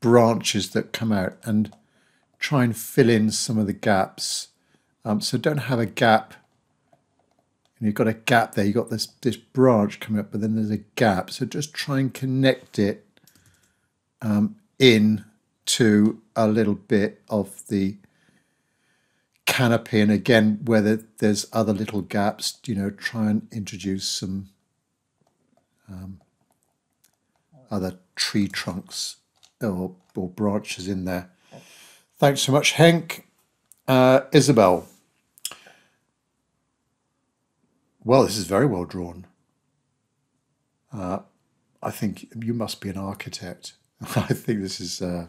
branches that come out and try and fill in some of the gaps. Um, so don't have a gap, and you've got a gap there, you've got this, this branch coming up, but then there's a gap. So just try and connect it um, in to a little bit of the canopy. And again, whether there's other little gaps, you know, try and introduce some um, other tree trunks or, or branches in there. Thanks so much, Henk. Uh, Isabel. Well, this is very well drawn. Uh, I think you must be an architect. I think this is uh,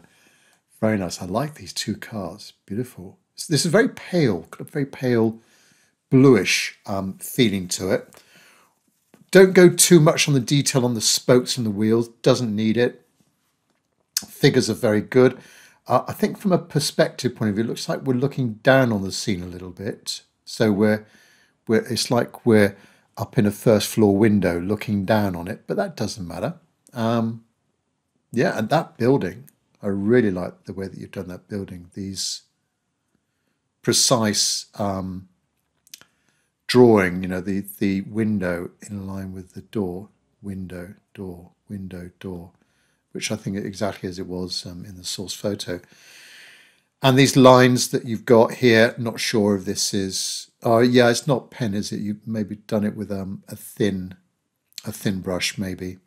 very nice. I like these two cars. Beautiful. This is very pale, got a very pale, bluish um, feeling to it. Don't go too much on the detail on the spokes and the wheels. Doesn't need it. Figures are very good. Uh, I think from a perspective point of view, it looks like we're looking down on the scene a little bit. So we're, we're, it's like we're up in a first floor window looking down on it, but that doesn't matter. Um, yeah, and that building, I really like the way that you've done that building. These precise um, drawing, you know, the, the window in line with the door, window, door, window, door. Which I think exactly as it was um, in the source photo. And these lines that you've got here, not sure if this is Oh, yeah, it's not pen, is it? You've maybe done it with um, a thin, a thin brush, maybe.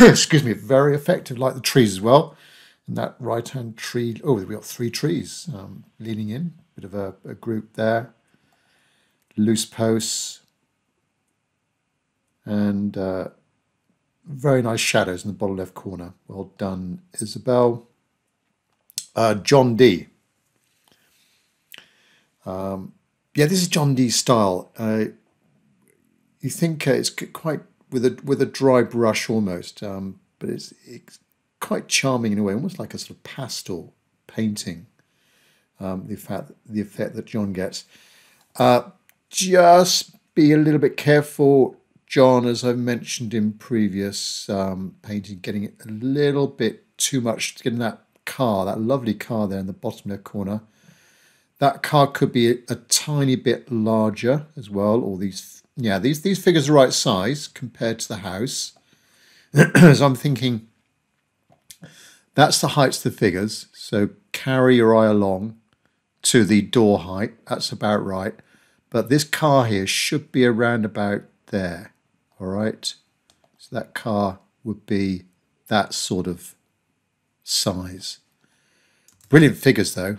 Excuse me, very effective, like the trees as well. And that right-hand tree, oh, we've got three trees um, leaning in, bit of a, a group there. Loose posts. And uh, very nice shadows in the bottom left corner. Well done, Isabel. Uh, John D. Um, yeah, this is John Dee's style. Uh, you think uh, it's quite with a with a dry brush almost, um, but it's, it's quite charming in a way, almost like a sort of pastel painting. Um, the fact the effect that John gets. Uh, just be a little bit careful, John, as I've mentioned in previous um, painting, getting it a little bit too much. Getting that car, that lovely car there in the bottom left corner. That car could be a, a tiny bit larger as well. Or these, yeah, these these figures are right size compared to the house. So I'm thinking that's the heights of the figures. So carry your eye along to the door height. That's about right. But this car here should be around about there. All right. So that car would be that sort of size. Brilliant figures though.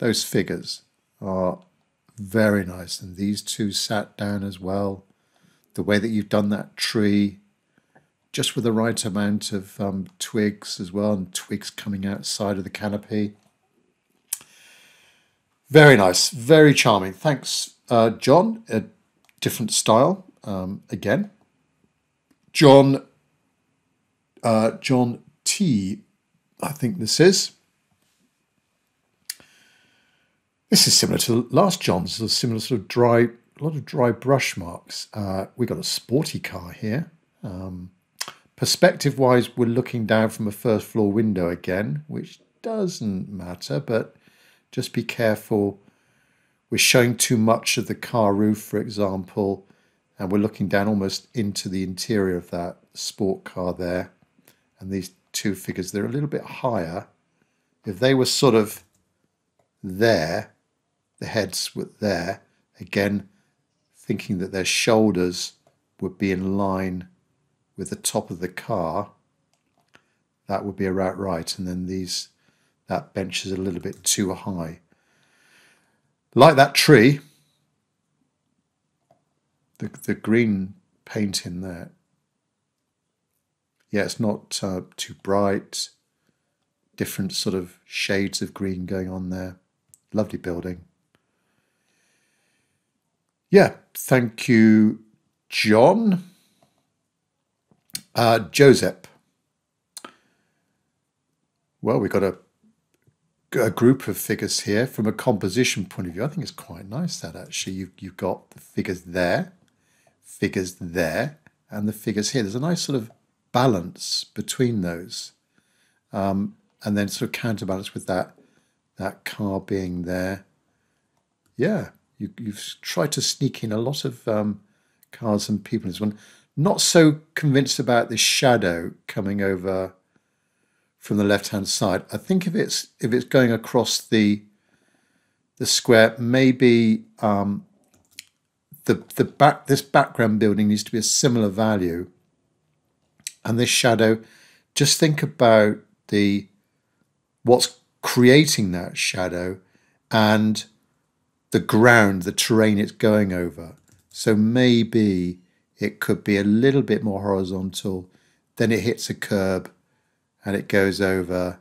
Those figures are very nice. And these two sat down as well. The way that you've done that tree, just with the right amount of um, twigs as well, and twigs coming outside of the canopy. Very nice, very charming. Thanks, uh, John. A different style um, again. John, uh, John T, I think this is. This is similar to the last John's, a similar sort of dry, a lot of dry brush marks. Uh, we got a sporty car here. Um, Perspective-wise, we're looking down from a first-floor window again, which doesn't matter, but just be careful. We're showing too much of the car roof, for example, and we're looking down almost into the interior of that sport car there. And these two figures, they're a little bit higher. If they were sort of there, the heads were there, again, thinking that their shoulders would be in line with the top of the car. That would be about right. And then these, that bench is a little bit too high. Like that tree, the, the green paint in there. Yeah, it's not uh, too bright. Different sort of shades of green going on there. Lovely building. Yeah, thank you, John. Uh, Joseph. Well, we've got a, a group of figures here from a composition point of view. I think it's quite nice that actually you've, you've got the figures there, figures there, and the figures here. There's a nice sort of balance between those. Um, and then sort of counterbalance with that that car being there. Yeah, you, you've tried to sneak in a lot of um, cars and people in this one. Not so convinced about this shadow coming over from the left-hand side. I think if it's if it's going across the the square, maybe um, the the back this background building needs to be a similar value. And this shadow, just think about the what's creating that shadow and the ground, the terrain it's going over. So maybe it could be a little bit more horizontal, then it hits a curb and it goes over,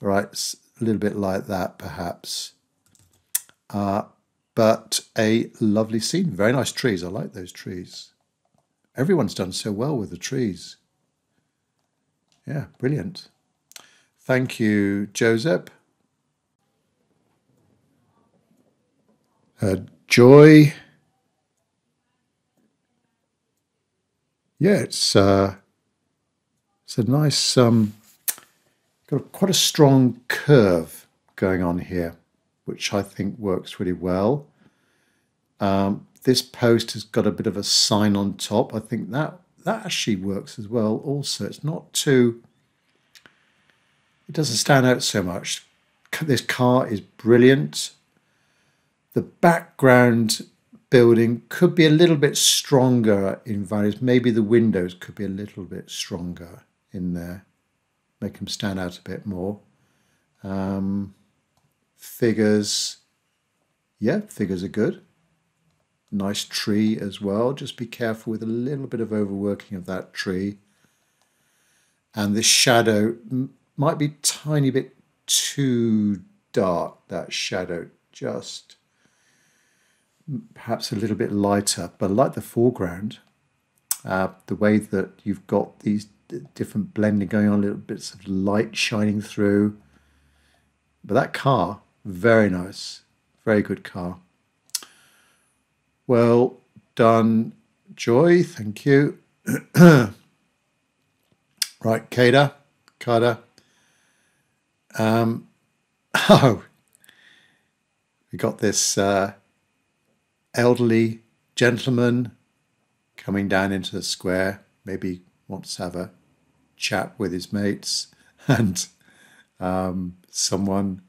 right, a little bit like that perhaps. Uh, but a lovely scene, very nice trees, I like those trees. Everyone's done so well with the trees. Yeah, brilliant. Thank you, Joseph. Uh, Joy. Yeah, it's uh, it's a nice, um, got quite a strong curve going on here, which I think works really well. Um, this post has got a bit of a sign on top. I think that that actually works as well. Also, it's not too. It doesn't stand out so much. This car is brilliant. the background building could be a little bit stronger in values. Maybe the windows could be a little bit stronger in there. Make them stand out a bit more. Um, figures. Yeah, figures are good. Nice tree as well. Just be careful with a little bit of overworking of that tree. And the shadow might be a tiny bit too dark, that shadow. Just perhaps a little bit lighter. But I like the foreground, uh, the way that you've got these different blending going on, little bits of light shining through. But that car, very nice. Very good car. Well done, Joy. Thank you. Right, Kada. Kada. Um, oh, we got this uh, elderly gentleman coming down into the square. Maybe wants to have a chat with his mates, and um, someone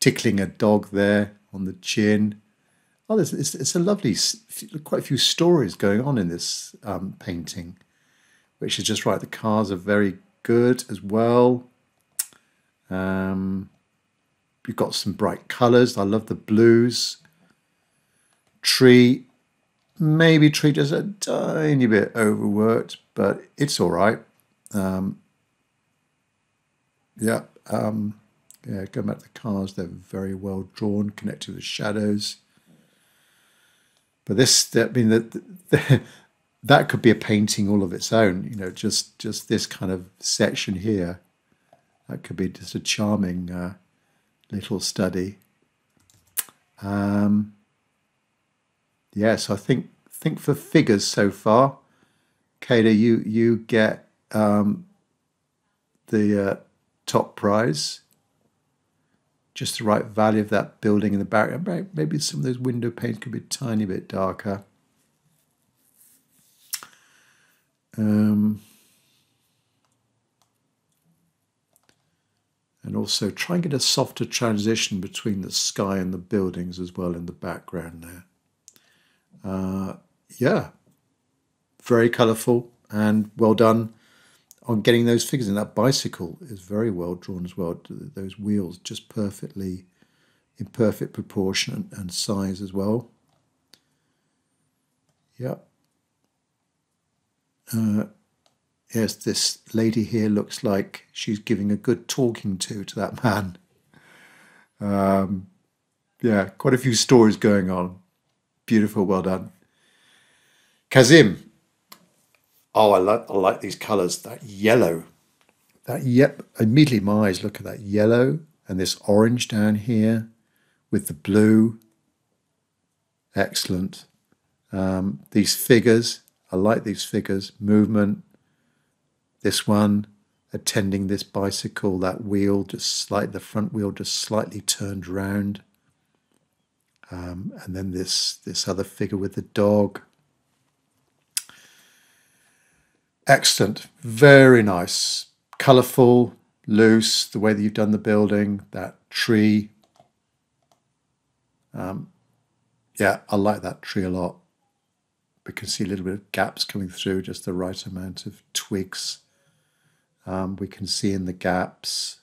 tickling a dog there on the chin. Oh, it's, it's a lovely, quite a few stories going on in this um, painting, which is just right. The cars are very good as well. Um, you've got some bright colours. I love the blues. Tree, maybe tree just a tiny bit overworked, but it's all right. Um, yeah, um, yeah. Going back to the cars, they're very well drawn, connected with shadows. But this, I mean, that that could be a painting all of its own. You know, just just this kind of section here, that could be just a charming uh, little study. Um, yes, yeah, so I think think for figures so far, Kada, you you get um, the uh, top prize. Just the right value of that building in the background. Maybe some of those window panes could be a tiny bit darker. Um, and also try and get a softer transition between the sky and the buildings as well in the background there. Uh, yeah, very colourful and well done on getting those figures. And that bicycle is very well drawn as well. Those wheels just perfectly, in perfect proportion and size as well. Yep. Uh, yes, this lady here looks like she's giving a good talking to to that man. Um, yeah, quite a few stories going on. Beautiful, well done. Kazim. Oh, I like I like these colours. That yellow, that yep. Immediately my eyes look at that yellow and this orange down here, with the blue. Excellent. Um, these figures, I like these figures. Movement. This one, attending this bicycle. That wheel, just slight. The front wheel just slightly turned round. Um, and then this this other figure with the dog. Excellent, very nice, colourful, loose, the way that you've done the building, that tree. Um, yeah, I like that tree a lot. We can see a little bit of gaps coming through, just the right amount of twigs um, we can see in the gaps.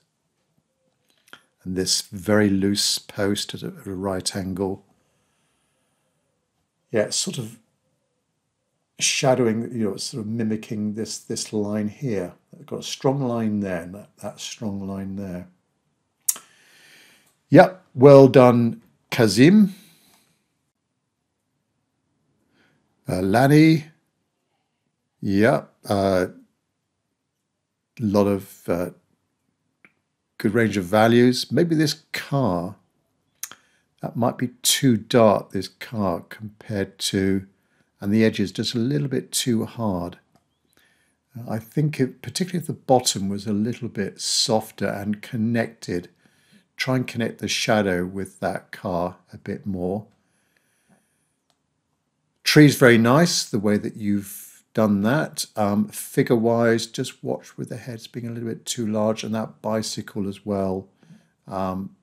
And this very loose post at a, at a right angle. Yeah, it's sort of shadowing, you know, it's sort of mimicking this this line here. I've got a strong line there and that, that strong line there. Yep, well done, Kazim. Uh, Lani, yep, a uh, lot of uh, good range of values. Maybe this car, that might be too dark, this car, compared to, and the edges just a little bit too hard. I think it, particularly if the bottom was a little bit softer and connected, try and connect the shadow with that car a bit more. Tree's very nice, the way that you've done that. Um, figure-wise, just watch with the heads being a little bit too large, and that bicycle as well. Um,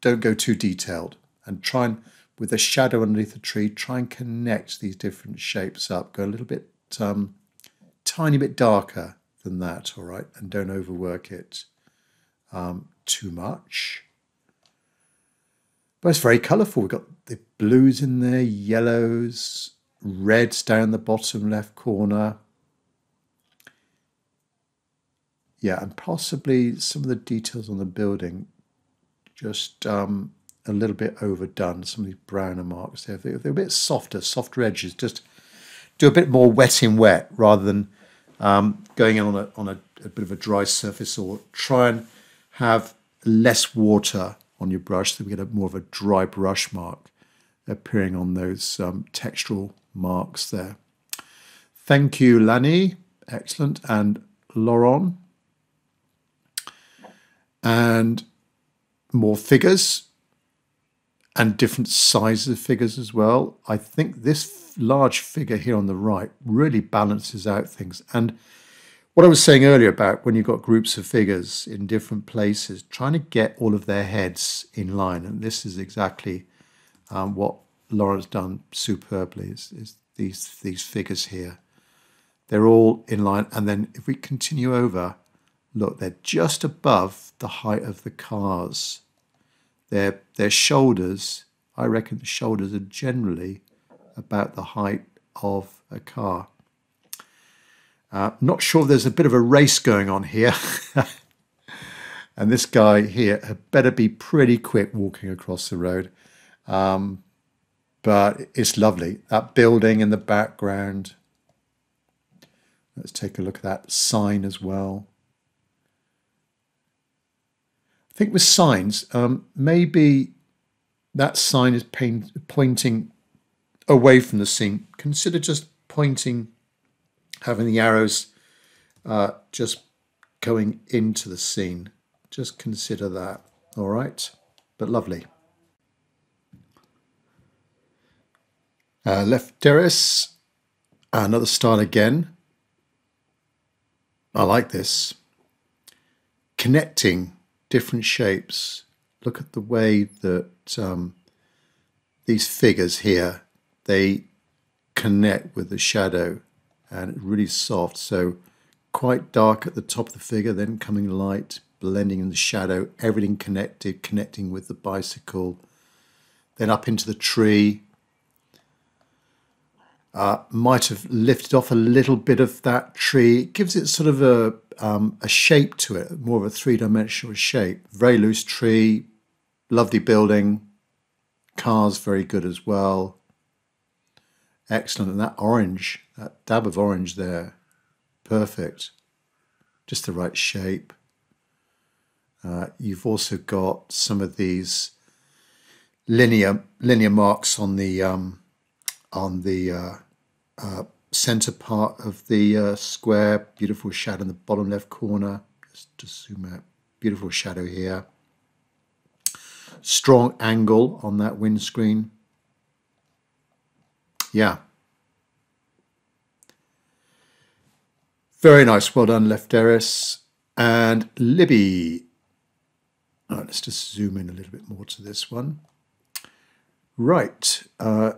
don't go too detailed and try and with a shadow underneath the tree, try and connect these different shapes up. Go a little bit, um, tiny bit darker than that, all right? And don't overwork it um, too much. But it's very colourful. We've got the blues in there, yellows, reds down the bottom left corner. Yeah, and possibly some of the details on the building, just um, a little bit overdone. Some of these browner marks there, they're a bit softer, softer edges. Just do a bit more wet in wet rather than um, going in on, a, on a, a bit of a dry surface, or try and have less water on your brush so we get a more of a dry brush mark appearing on those um, textural marks there. Thank you, Lani. Excellent. And Lauren. And more figures and different sizes of figures as well. I think this large figure here on the right really balances out things. And what I was saying earlier about when you've got groups of figures in different places, trying to get all of their heads in line. And this is exactly um, what Lauren's done superbly, is, is these, these figures here. They're all in line. And then if we continue over, look, they're just above the height of the cars. Their, their shoulders, I reckon the shoulders are generally about the height of a car. Uh, not sure there's a bit of a race going on here. And this guy here had better be pretty quick walking across the road. Um, but it's lovely. That building in the background. Let's take a look at that sign as well. I think with signs, um, maybe that sign is paint, pointing away from the scene. Consider just pointing, having the arrows uh, just going into the scene. Just consider that, all right? But lovely. Uh, left terrace, another style again. I like this. Connecting different shapes. Look at the way that um, these figures here, they connect with the shadow, and it's really soft. So quite dark at the top of the figure, then coming light, blending in the shadow, everything connected, connecting with the bicycle, then up into the tree. Uh, might have lifted off a little bit of that tree. It gives it sort of a, um, a shape to it, more of a three-dimensional shape. Very loose tree, lovely building, cars very good as well. Excellent. And that orange, that dab of orange there, perfect. Just the right shape. Uh, you've also got some of these linear, linear marks on the... Um, on the uh, uh, center part of the uh, square, beautiful shadow in the bottom left corner. Just, just zoom out, beautiful shadow here. Strong angle on that windscreen. Yeah. Very nice, well done, Lefteris. And Libby. All right, let's just zoom in a little bit more to this one. Right. Uh,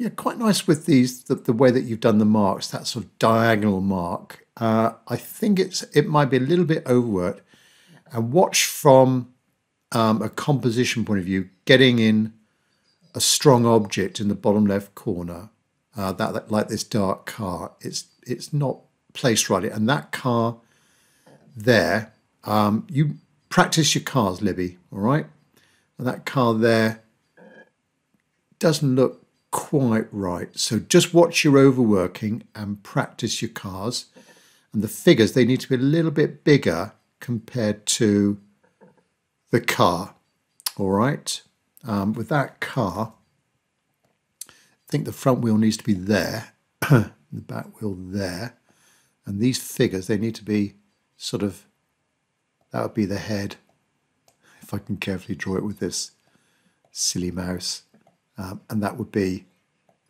Yeah, quite nice with these, the, the way that you've done the marks, that sort of diagonal mark. Uh, I think it's it might be a little bit overworked. And watch from um, a composition point of view, getting in a strong object in the bottom left corner, uh, that, that like this dark car. It's it's not placed rightly. And that car there, um, you practice your cars, Libby, all right? And that car there doesn't look quite right. So just watch your overworking and practice your cars. And the figures, they need to be a little bit bigger compared to the car. All right. Um, with that car, I think the front wheel needs to be there, the back wheel there. And these figures, they need to be sort of, that would be the head. If I can carefully draw it with this silly mouse. Um, and that would be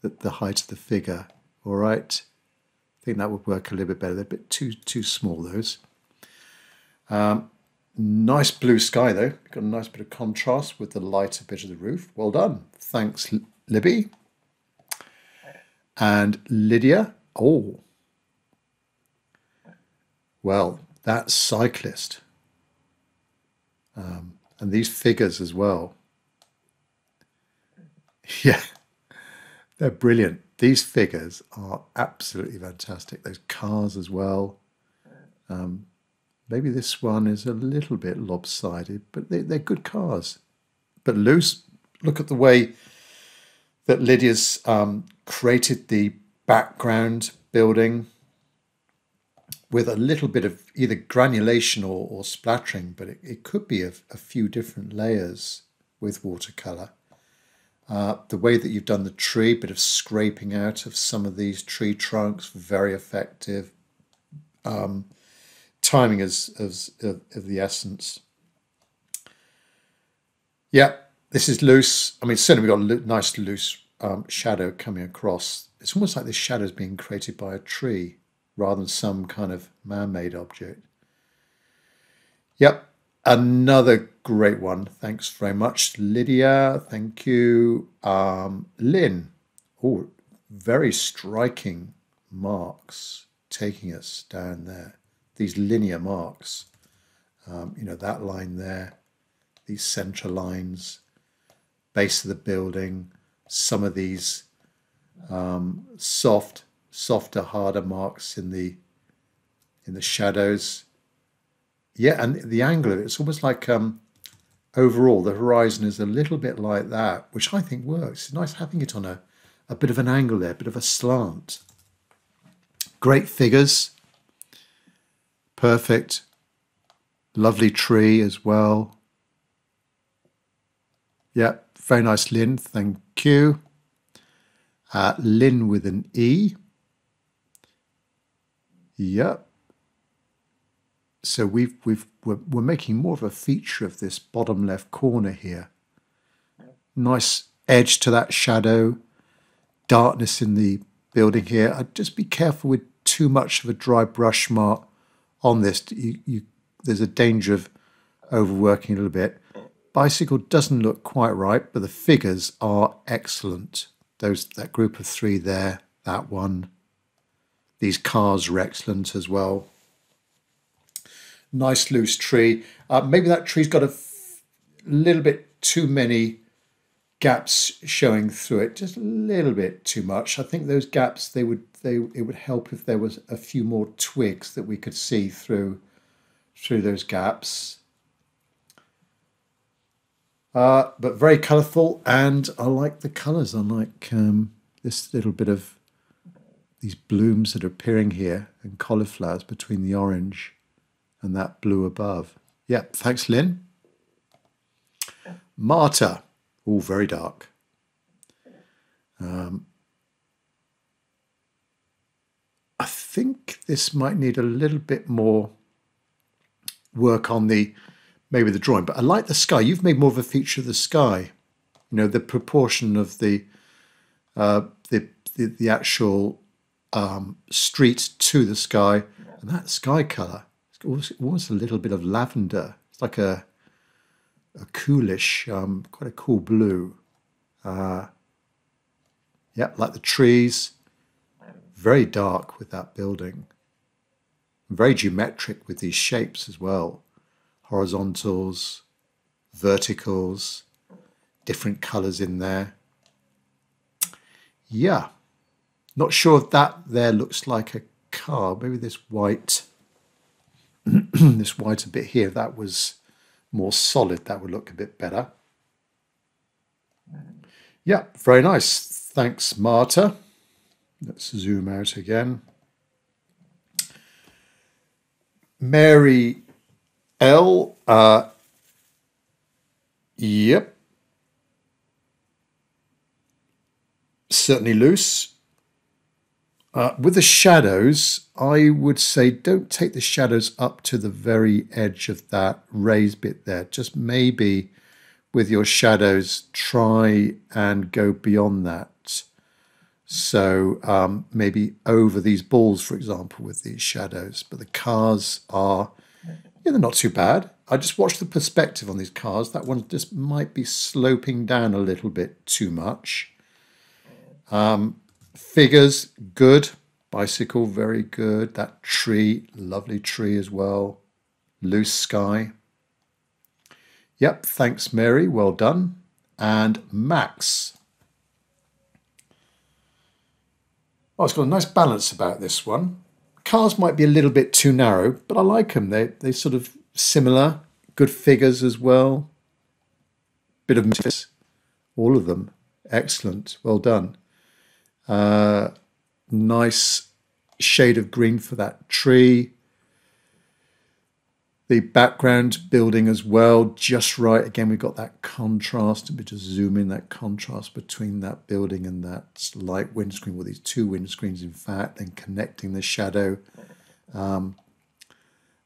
the, the height of the figure, all right? I think that would work a little bit better. They're a bit too, too small, those. Um, Nice blue sky though. Got a nice bit of contrast with the lighter bit of the roof. Well done. Thanks, Libby. And Lydia. Oh. Well, that cyclist. Um, and these figures as well. Yeah, they're brilliant. These figures are absolutely fantastic. Those cars as well. Um, maybe this one is a little bit lopsided, but they, they're good cars. But loose, look at the way that Lydia's um, created the background building with a little bit of either granulation or, or splattering, but it, it could be a, a few different layers with watercolour. Uh, the way that you've done the tree, bit of scraping out of some of these tree trunks, very effective. Um, timing is, is, is of the essence. Yeah, this is loose. I mean, certainly we've got a nice loose um, shadow coming across. It's almost like this shadow is being created by a tree rather than some kind of man-made object. Yep, another great one. Thanks very much, Lydia. Thank you. Um, Lynn. Oh, very striking marks taking us down there. These linear marks. Um, you know, that line there, these central lines, base of the building, some of these um, soft, softer, harder marks in the in the shadows. Yeah, and the angle of it, it's almost like um, overall the horizon is a little bit like that, which I think works. It's nice having it on a, a bit of an angle there, a bit of a slant. Great figures. Perfect. Lovely tree as well. Yeah, very nice, Lynn. Thank you. Uh, Lynn with an E. Yep. So we've we've we're, we're making more of a feature of this bottom left corner here. Nice edge to that shadow. Darkness in the building here. I'd just be careful with too much of a dry brush mark on this. You, you, there's a danger of overworking a little bit. Bicycle doesn't look quite right, but the figures are excellent. Those, that group of three there, that one. These cars are excellent as well. Nice loose tree. Uh, maybe that tree's got a f little bit too many gaps showing through it. Just a little bit too much. I think those gaps, they would they it would help if there was a few more twigs that we could see through through those gaps. Uh, but very colourful, and I like the colours. I like um, this little bit of these blooms that are appearing here and cauliflowers between the orange and that blue above. Yeah, thanks, Lynn. Marta. All very dark. Um, I think this might need a little bit more work on the, maybe the drawing, but I like the sky. You've made more of a feature of the sky. You know, the proportion of the, uh, the, the, the actual um, street to the sky, and that sky colour. Almost a little bit of lavender. It's like a a coolish, um, quite a cool blue. Uh, yeah, like the trees. Very dark with that building. Very geometric with these shapes as well. Horizontals, verticals, different colours in there. Yeah. Not sure if that there looks like a car. Maybe this white... this whiter bit here, that was more solid. That would look a bit better. Yeah, very nice. Thanks, Marta. Let's zoom out again. Mary L. Uh, yep. Certainly loose. Uh, with the shadows, I would say don't take the shadows up to the very edge of that raised bit there. Just maybe with your shadows, try and go beyond that. So um, maybe over these balls, for example, with these shadows. But the cars are, yeah, they're not too bad. I just watched the perspective on these cars. That one just might be sloping down a little bit too much. Um, figures, good. Bicycle, very good. That tree, lovely tree as well. Loose sky. Yep, thanks, Mary. Well done. And Max. Oh, it's got a nice balance about this one. Cars might be a little bit too narrow, but I like them. They, they sort of similar. Good figures as well. Bit of misfits. All of them. Excellent. Well done. Uh, nice shade of green for that tree. The background building as well, just right. Again, we've got that contrast. We just zoom in that contrast between that building and that light windscreen, well, these two windscreens, in fact, then connecting the shadow. Um,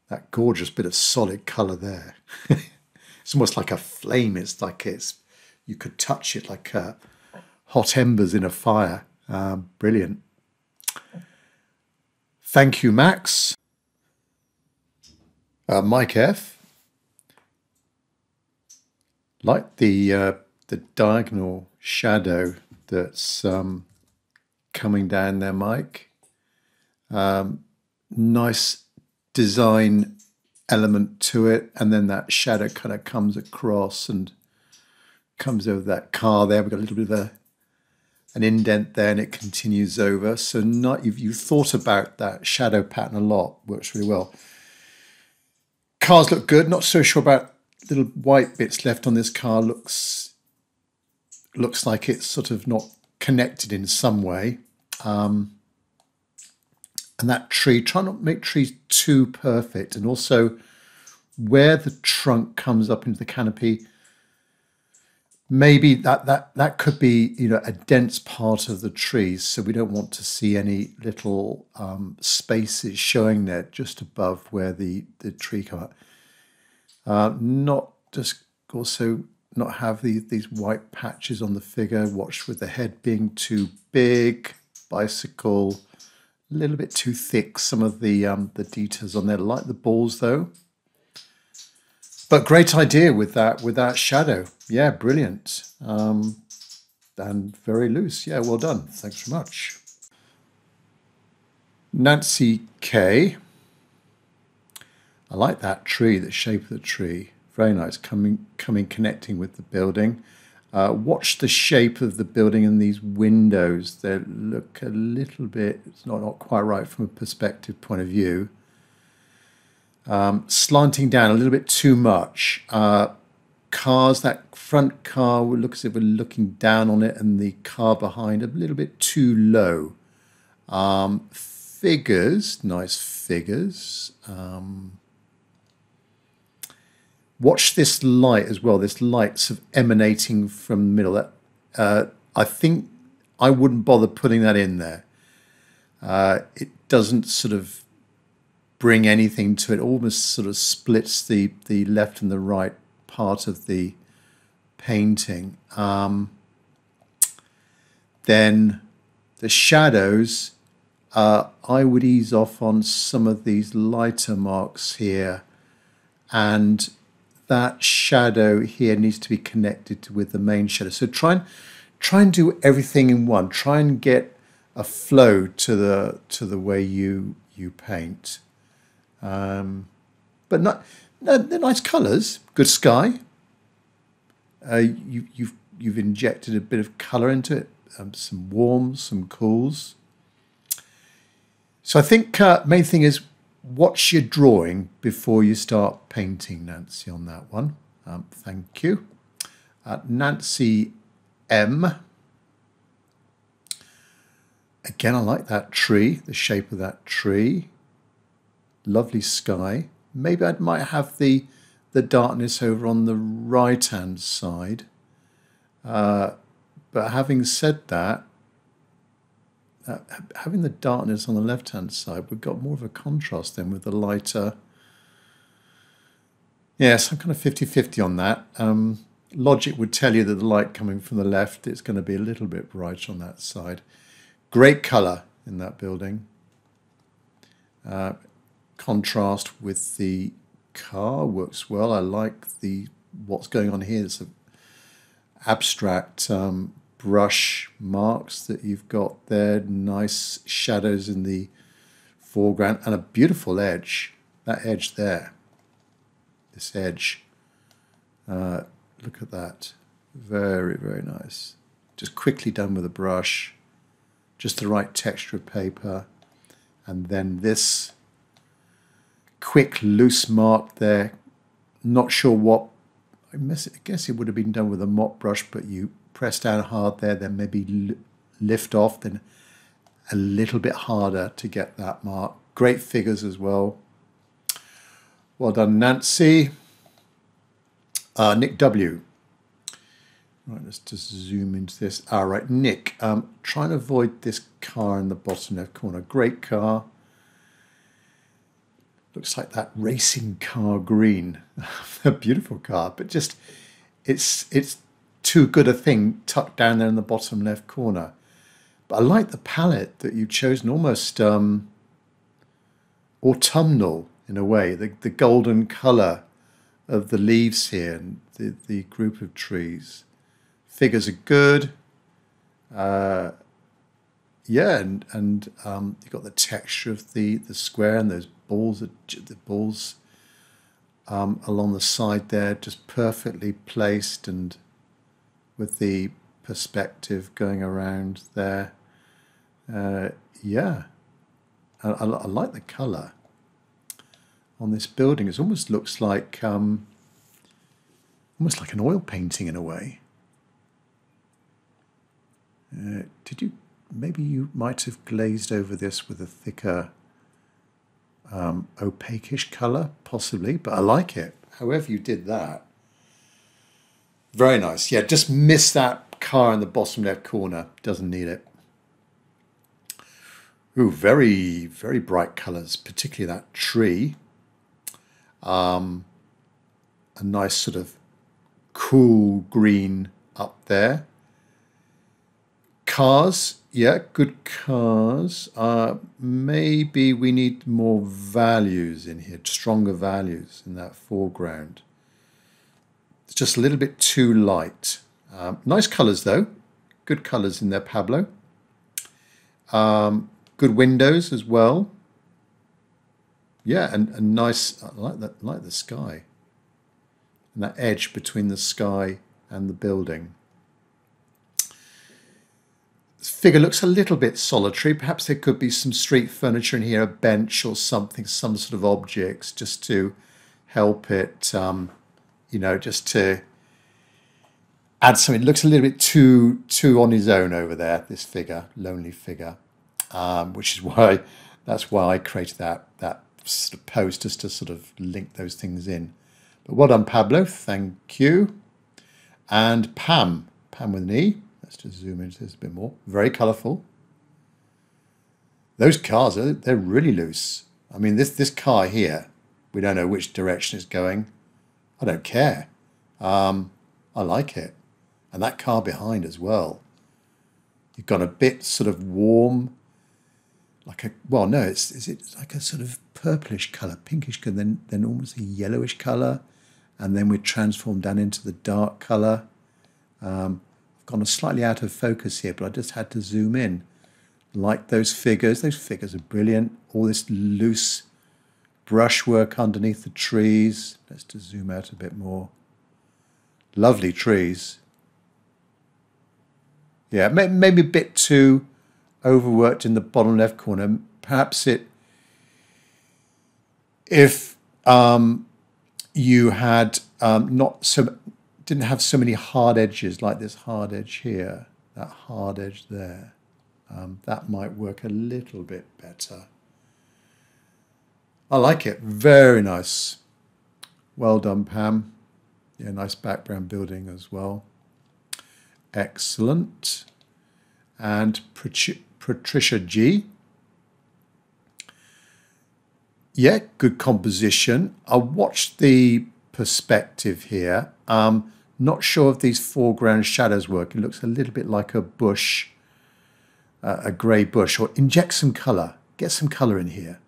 that gorgeous bit of solid color there. It's almost like a flame. It's like it's, you could touch it like uh, hot embers in a fire. Um, brilliant. Thank you, Max. Uh, Mike F. Like the uh, the diagonal shadow that's um, coming down there, Mike. Um, nice design element to it, and then that shadow kind of comes across and comes over that car there. We've got a little bit of a an indent there, and it continues over. So not you've you've thought about that shadow pattern a lot. Works really well. Cars look good. Not so sure about little white bits left on this car. Looks looks like it's sort of not connected in some way. Um, and that tree, try not to make trees too perfect. And also where the trunk comes up into the canopy, maybe that that that could be, you know, a dense part of the trees. So we don't want to see any little um, spaces showing there just above where the the tree comes up. Uh, not just also not have these these white patches on the figure. Watch with the head being too big. Bicycle, a little bit too thick. Some of the um, the details on there, like the balls though. But great idea with that with that shadow. Yeah, brilliant. Um, and very loose. Yeah, well done. Thanks very much. Nancy K. I like that tree, the shape of the tree. Very nice. Coming, coming connecting with the building. Uh, watch the shape of the building and these windows. They look a little bit, it's not, not quite right from a perspective point of view. Um, slanting down a little bit too much. Uh, cars, that front car would look as if we're looking down on it, and the car behind a little bit too low. Um, figures, nice figures. Um, watch this light as well. This light sort of emanating from the middle. That, uh, I think I wouldn't bother putting that in there. Uh, it doesn't sort of bring anything to it. Almost sort of splits the the left and the right part of the painting. Um, then the shadows, uh, I would ease off on some of these lighter marks here, and that shadow here needs to be connected with the main shadow. So try and try and do everything in one. Try and get a flow to the to the way you you paint. Um, but not, no, they're nice colours. Good sky. Uh, you, you've you've injected a bit of colour into it. Um, some warms, some cools. So I think uh, main thing is watch your drawing before you start painting, Nancy. On that one, um, thank you, uh, Nancy M. Again, I like that tree. The shape of that tree. Lovely sky. Maybe I might have the the darkness over on the right hand side. Uh, but having said that, uh, having the darkness on the left hand side, we've got more of a contrast then with the lighter. Yes, I'm kind of fifty fifty on that. Um, logic would tell you that the light coming from the left, it's going to be a little bit bright on that side. Great colour in that building. Uh, contrast with the car works well. I like the what's going on here. There's some abstract um, brush marks that you've got there. Nice shadows in the foreground and a beautiful edge. That edge there. This edge. Uh, look at that. Very, very nice. Just quickly done with a brush. Just the right texture of paper. And then this quick loose mark there. Not sure what. I guess it would have been done with a mop brush, but you press down hard there, then maybe lift off, then a little bit harder to get that mark. Great figures as well. Well done, Nancy. Uh, Nick W. Right, let's just zoom into this. All right, Nick, um, trying to avoid this car in the bottom left corner. Great car. Looks like that racing car green. A beautiful car, but just it's it's too good a thing tucked down there in the bottom left corner. But I like the palette that you've chosen, almost um, autumnal in a way. The the golden colour of the leaves here and the the group of trees. Figures are good, uh, yeah, and and um, you've got the texture of the the square and those balls, the balls um, along the side there, just perfectly placed and with the perspective going around there. Uh, yeah, I, I, I like the colour on this building. It almost looks like um, almost like an oil painting in a way. Uh, did you, maybe you might have glazed over this with a thicker um, opaque-ish colour, possibly, but I like it. However you did that, very nice. Yeah, just miss that car in the bottom left corner. Doesn't need it. Ooh, very, very bright colours, particularly that tree. Um, a nice sort of cool green up there. Cars, yeah, good cars. Uh, maybe we need more values in here, stronger values in that foreground. It's just a little bit too light. Um, nice colours though, good colours in there, Pablo. Um, good windows as well. Yeah, and a nice, I like that, like the sky, and that edge between the sky and the building. Figure looks a little bit solitary. Perhaps there could be some street furniture in here, a bench or something, some sort of objects just to help it, um, you know, just to add something. It looks a little bit too too on his own over there, this figure, lonely figure, um, which is why, that's why I created that, that sort of pose, just to sort of link those things in. But well done, Pablo. Thank you. And Pam, Pam with an E. Let's just zoom into this a bit more. Very colourful. Those cars, they're really loose. I mean, this, this car here, we don't know which direction it's going. I don't care. Um, I like it. And that car behind as well. You've got a bit sort of warm, like a, well, no, it's is it like a sort of purplish colour, pinkish colour, then, then almost a yellowish colour. And then we're transformed down into the dark colour. Um, gone slightly out of focus here, but I just had to zoom in. Like those figures, those figures are brilliant. All this loose brushwork underneath the trees. Let's just zoom out a bit more. Lovely trees. Yeah, maybe a bit too overworked in the bottom left corner. Perhaps it, if um, you had um, not so, didn't have so many hard edges like this hard edge here, that hard edge there. Um, that might work a little bit better. I like it. Very nice. Well done, Pam. Yeah, nice background building as well. Excellent. And Patricia G. Yeah, good composition. I watched the perspective here. Um, not sure if these foreground shadows work. It looks a little bit like a bush, uh, a grey bush. Or inject some colour. Get some colour in here.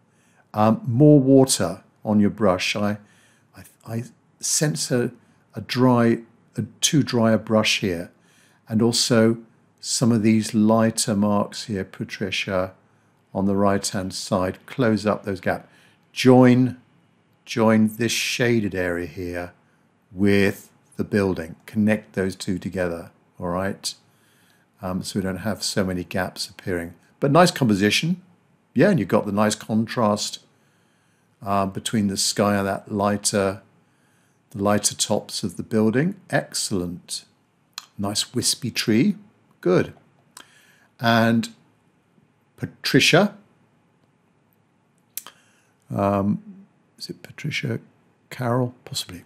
Um, more water on your brush. I I sense a, a dry, a too dry a brush here, and also some of these lighter marks here, Patricia, on the right-hand side, close up those gaps. Join, join this shaded area here with the building. Connect those two together, all right? Um, so we don't have so many gaps appearing. But nice composition. Yeah, and you've got the nice contrast uh, between the sky and that lighter, the lighter tops of the building. Excellent. Nice wispy tree. Good. And Patricia. Um, is it Patricia Carroll? Possibly.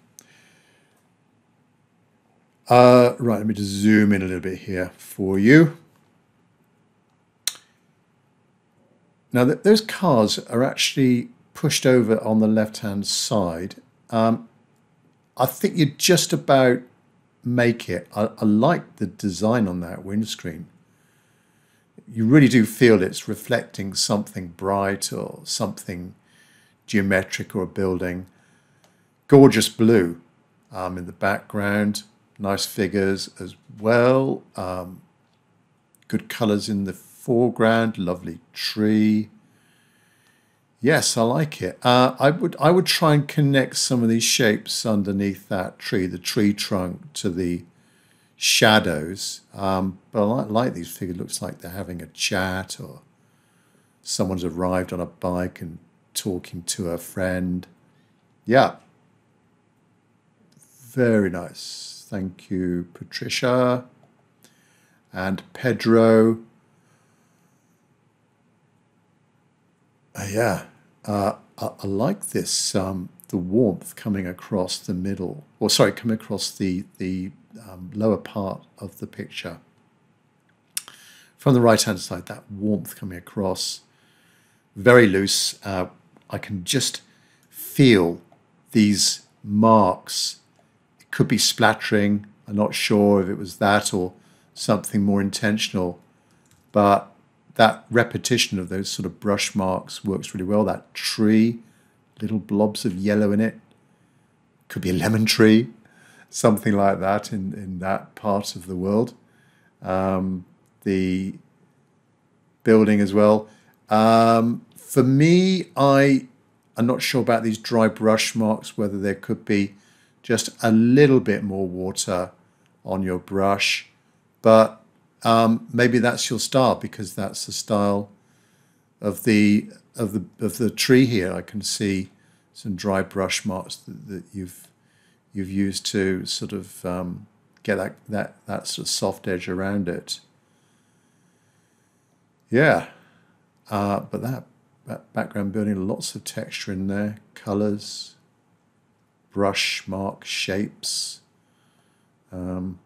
Uh, right, let me just zoom in a little bit here for you. Now, th those cars are actually pushed over on the left-hand side. Um, I think you just about make it. I, I like the design on that windscreen. You really do feel it's reflecting something bright or something geometric or a building. Gorgeous blue um, in the background. Nice figures as well, um, good colours in the foreground, lovely tree. Yes, I like it. Uh, I would I would try and connect some of these shapes underneath that tree, the tree trunk, to the shadows. Um, but I like, like these figures. It looks like they're having a chat, or someone's arrived on a bike and talking to a friend. Yeah, very nice. Thank you, Patricia. And Pedro. Uh, yeah, uh, I, I like this, um, the warmth coming across the middle, or sorry, coming across the, the um, lower part of the picture. From the right-hand side, that warmth coming across, very loose. Uh, I can just feel these marks. Could be splattering. I'm not sure if it was that or something more intentional, but that repetition of those sort of brush marks works really well. That tree, little blobs of yellow in it. Could be a lemon tree, something like that in, in that part of the world. Um, the building as well. Um, for me, I, I'm not sure about these dry brush marks, whether there could be just a little bit more water on your brush, but um, maybe that's your style, because that's the style of the of the of the tree here. I can see some dry brush marks that, that you've you've used to sort of um, get that that that sort of soft edge around it. Yeah, uh, but that, that background building, lots of texture in there, colours. Brush mark shapes. Um,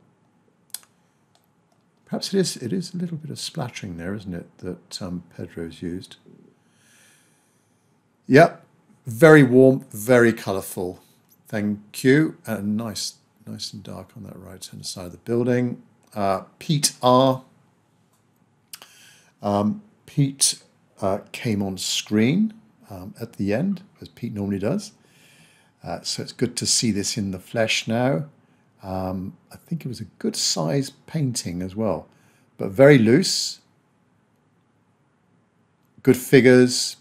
perhaps it is it is a little bit of splattering there, isn't it? That um, Pedro's used. Yep, very warm, very colourful. Thank you. And nice, nice and dark on that right hand side of the building. Uh, Pete R. Um, Pete uh, came on screen um, at the end, as Pete normally does. Uh, so it's good to see this in the flesh now. Um, I think it was a good size painting as well, but very loose. Good figures.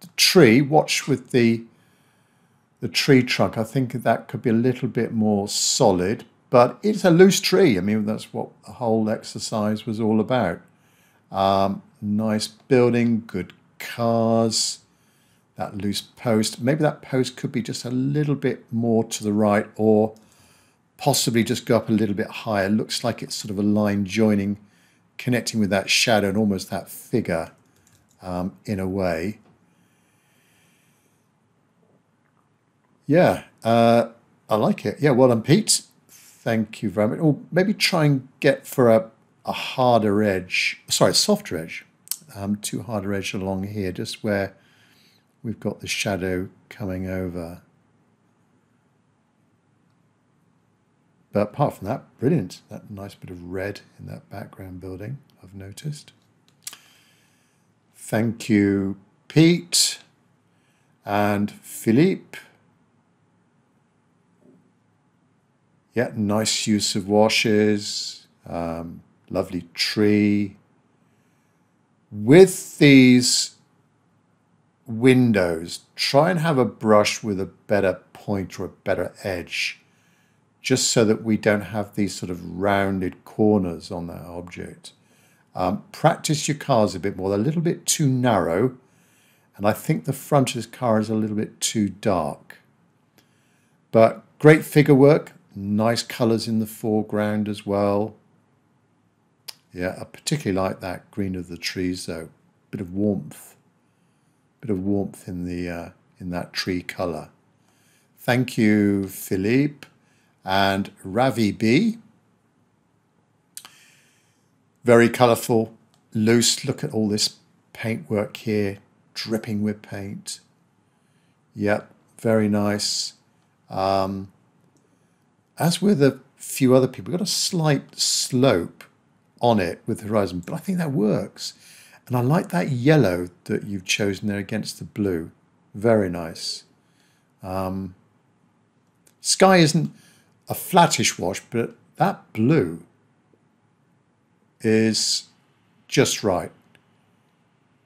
The tree, watch with the, the tree trunk. I think that could be a little bit more solid, but it's a loose tree. I mean, that's what the whole exercise was all about. Um, nice building, good cars. That loose post, maybe that post could be just a little bit more to the right, or possibly just go up a little bit higher. Looks like it's sort of a line joining, connecting with that shadow and almost that figure um, in a way. Yeah, uh, I like it. Yeah, well done, Pete. Thank you very much. Or maybe try and get for a, a harder edge, sorry, a softer edge, um, too harder edge along here, just where we've got the shadow coming over. But apart from that, brilliant. That nice bit of red in that background building, I've noticed. Thank you, Pete and Philippe. Yeah, nice use of washes, um, lovely tree. With these windows, try and have a brush with a better point or a better edge, just so that we don't have these sort of rounded corners on that object. Um, practice your cars a bit more. They're a little bit too narrow, and I think the front of this car is a little bit too dark. But great figure work, nice colours in the foreground as well. Yeah, I particularly like that green of the trees though. Bit of warmth, bit of warmth in the uh, in that tree colour. Thank you, Philippe and Ravi B. Very colourful, loose. Look at all this paintwork here, dripping with paint. Yep, very nice. Um, as with a few other people, we've got a slight slope on it with the horizon, but I think that works. And I like that yellow that you've chosen there against the blue. Very nice. Um, sky isn't a flattish wash, but that blue is just right.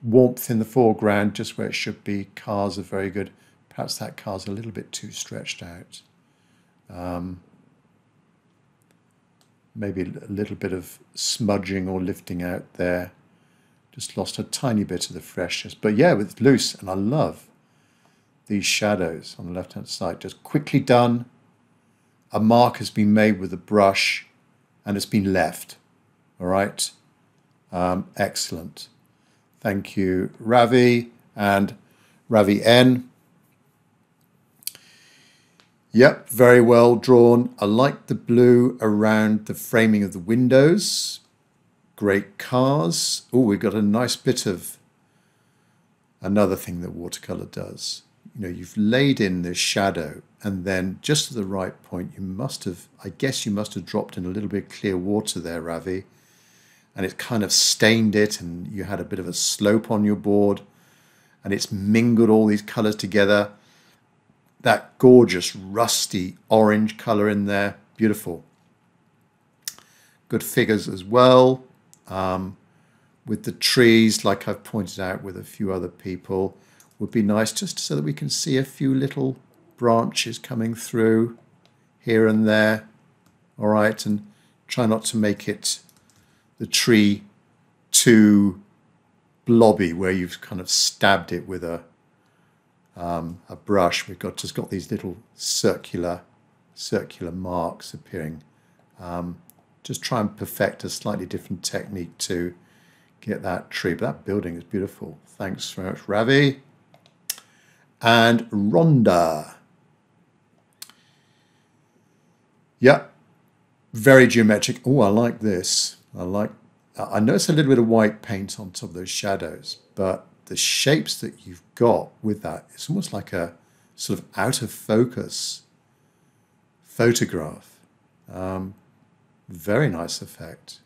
Warmth in the foreground, just where it should be. Cars are very good. Perhaps that car's a little bit too stretched out. Um, maybe a little bit of smudging or lifting out there. Just lost a tiny bit of the freshness. But yeah, it's loose, and I love these shadows on the left-hand side. Just quickly done. A mark has been made with a brush, and it's been left. All right, um, excellent. Thank you, Ravi and Ravi N. Yep, very well drawn. I like the blue around the framing of the windows. Great cars. Oh, we've got a nice bit of another thing that watercolor does. You know, you've laid in this shadow, and then just at the right point, you must have, I guess you must have dropped in a little bit of clear water there, Ravi. And it kind of stained it, and you had a bit of a slope on your board, and it's mingled all these colors together. That gorgeous rusty orange color in there, beautiful. Good figures as well, um, with the trees, like I've pointed out with a few other people. Would be nice just so that we can see a few little branches coming through here and there. All right, and try not to make it the tree too blobby where you've kind of stabbed it with a um, a brush. We've got just got these little circular circular marks appearing. Um, just try and perfect a slightly different technique to get that tree. But that building is beautiful. Thanks very much, Ravi. And Rhonda. Yep, very geometric. Oh, I like this. I like, I know it's a little bit of white paint on top of those shadows, but the shapes that you've got with that, it's almost like a sort of out of focus photograph. Um, very nice effect.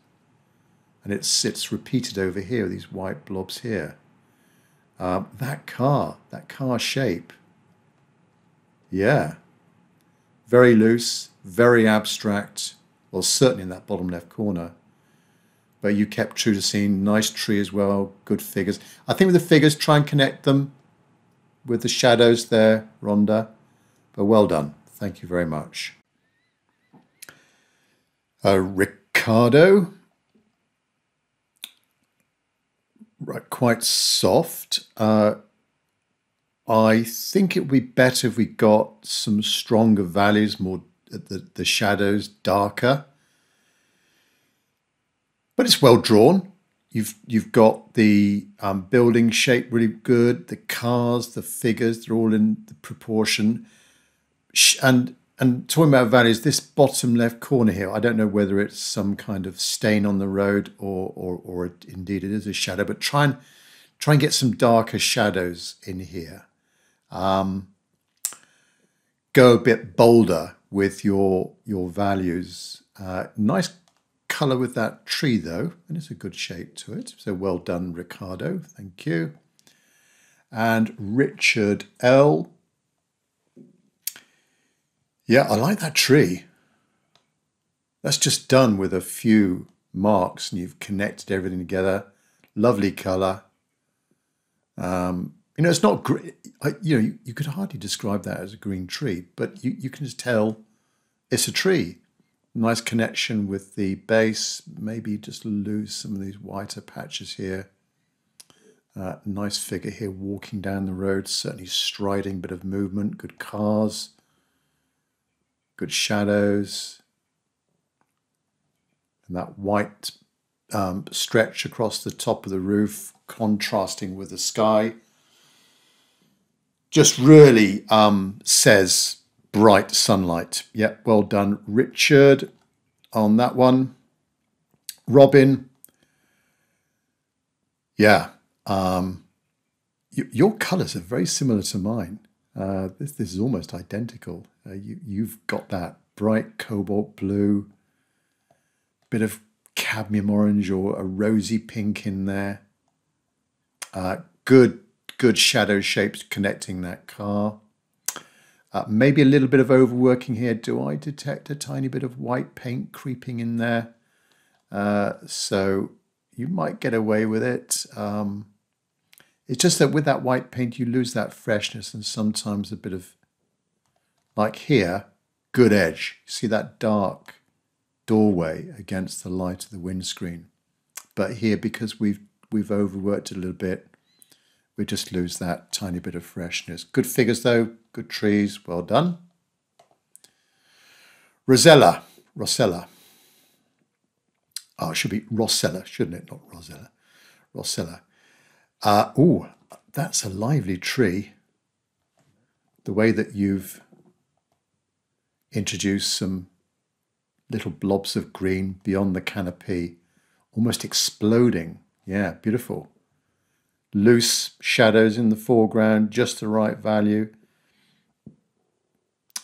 And it sits repeated over here, these white blobs here. Um, that car, that car shape. Yeah. Very loose, very abstract. Well, certainly in that bottom left corner. But you kept true to scene, nice tree as well, good figures. I think with the figures, try and connect them with the shadows there, Rhonda. But well done. Thank you very much. Uh, Ricardo. Right, quite soft. Uh, I think it would be better if we got some stronger values, more the, the shadows darker. But it's well drawn. You've you've got the um, building shape really good. The cars, the figures, they're all in the proportion. And and talking about values, this bottom left corner here, I don't know whether it's some kind of stain on the road or or, or it, indeed it is a shadow. But try and try and get some darker shadows in here. Um, go a bit bolder with your your values. Uh, nice colour with that tree though, and it's a good shape to it. So well done, Ricardo. Thank you. And Richard L. Yeah, I like that tree. That's just done with a few marks and you've connected everything together. Lovely colour. Um, you know, it's not great. You know, you, you could hardly describe that as a green tree, but you, you can just tell it's a tree. Nice connection with the base. Maybe just lose some of these whiter patches here. Uh, nice figure here walking down the road, certainly striding, bit of movement, good cars, good shadows. And that white um, stretch across the top of the roof, contrasting with the sky, just really um, says bright sunlight. Yep, well done, Richard, on that one. Robin, yeah. Um, you, your colours are very similar to mine. Uh, this, this is almost identical. Uh, you, you've got that bright cobalt blue, bit of cadmium orange or a rosy pink in there. Uh, good, good shadow shapes connecting that car. Uh, maybe a little bit of overworking here. Do I detect a tiny bit of white paint creeping in there? Uh, so you might get away with it. Um, It's just that with that white paint, you lose that freshness and sometimes a bit of, like here, good edge. You see that dark doorway against the light of the windscreen. But here, because we've we've overworked it a little bit, we just lose that tiny bit of freshness. Good figures though, good trees, well done. Rosella, Rosella. Oh, it should be Rosella, shouldn't it? Not Rosella, Rosella. Uh, oh, that's a lively tree. The way that you've introduced some little blobs of green beyond the canopy, almost exploding. Yeah, beautiful. Loose shadows in the foreground, just the right value.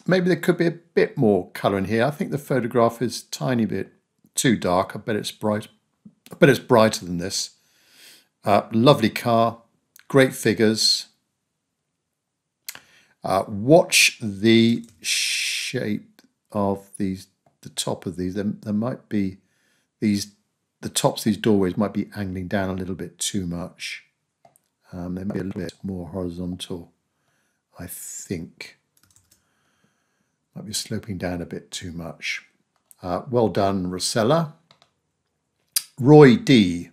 Maybe there could be a bit more colour in here. I think the photograph is a tiny bit too dark. I bet it's bright. I bet it's brighter than this. Uh, lovely car, great figures. Uh, watch the shape of these, the top of these. There, there might be these, the tops of these doorways might be angling down a little bit too much. Um, they might be a little bit more horizontal, I think. Might be sloping down a bit too much. Uh, well done, Rosella. Roy D.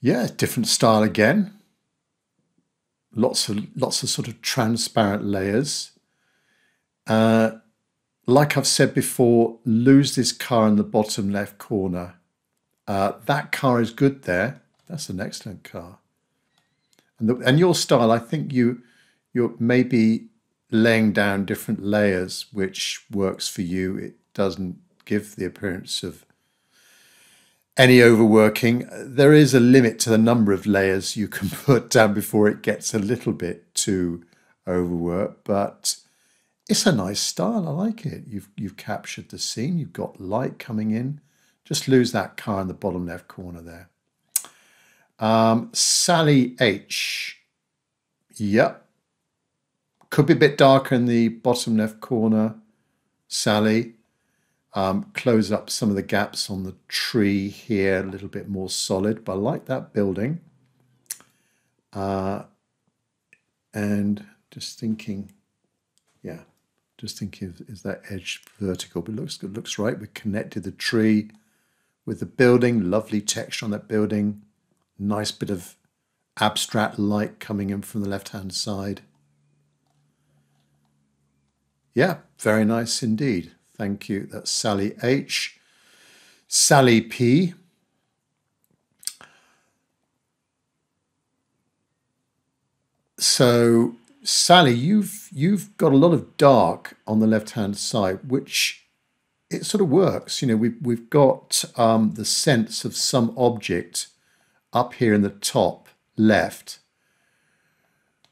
Yeah, different style again. Lots of lots of sort of transparent layers. Uh, like I've said before, lose this car in the bottom left corner. Uh, that car is good there. That's an excellent car. And the, and your style, I think you you're maybe laying down different layers, which works for you. It doesn't give the appearance of any overworking. There is a limit to the number of layers you can put down before it gets a little bit too overworked, but it's a nice style. I like it. You've, you've captured the scene. You've got light coming in. Just lose that car in the bottom left corner there. Um, Sally H. Yep. Could be a bit darker in the bottom left corner, Sally. Um, close up some of the gaps on the tree here, a little bit more solid, but I like that building. Uh, and just thinking, yeah, just thinking, is, is that edge vertical? But it looks good, looks right. We connected the tree with the building, lovely texture on that building. Nice bit of abstract light coming in from the left-hand side. Yeah, very nice indeed. Thank you. That's Sally H. Sally P. So, Sally, you've you've got a lot of dark on the left-hand side, which it sort of works. You know, we've we've got um, the sense of some object up here in the top left,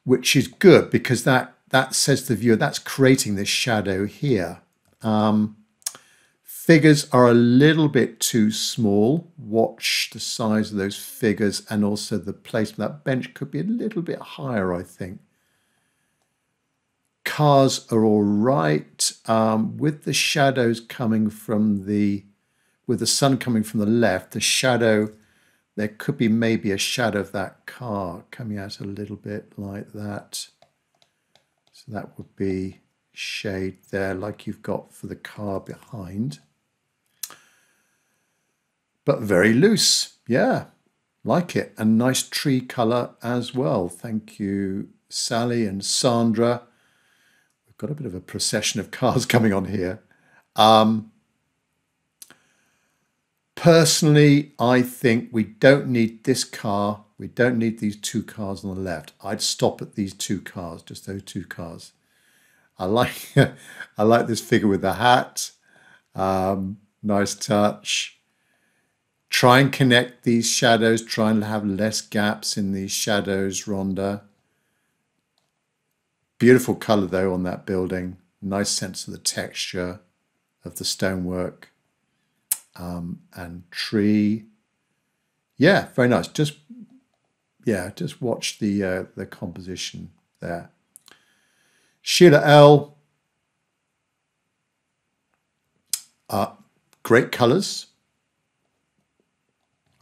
which is good because that that says to the viewer that's creating this shadow here. Um, figures are a little bit too small. Watch the size of those figures and also the placement. That bench could be a little bit higher, I think. cars are all right, um, with the shadows coming from the, with the sun coming from the left, the shadow, there could be maybe a shadow of that car coming out a little bit like that. So that would be shade there, like you've got for the car behind. But very loose, yeah, like it. And nice tree colour as well. Thank you, Sally and Sandra. We've got a bit of a procession of cars coming on here. Um, personally, I think we don't need this car. We don't need these two cars on the left. I'd stop at these two cars, just those two cars. I like, I like this figure with the hat. Um, nice touch. Try and connect these shadows. Try and have less gaps in these shadows, Rhonda. Beautiful colour, though, on that building. Nice sense of the texture of the stonework. Um, and tree. Yeah, very nice. Just, yeah, just watch the, uh, the composition there. Sheila L. Uh, great colours.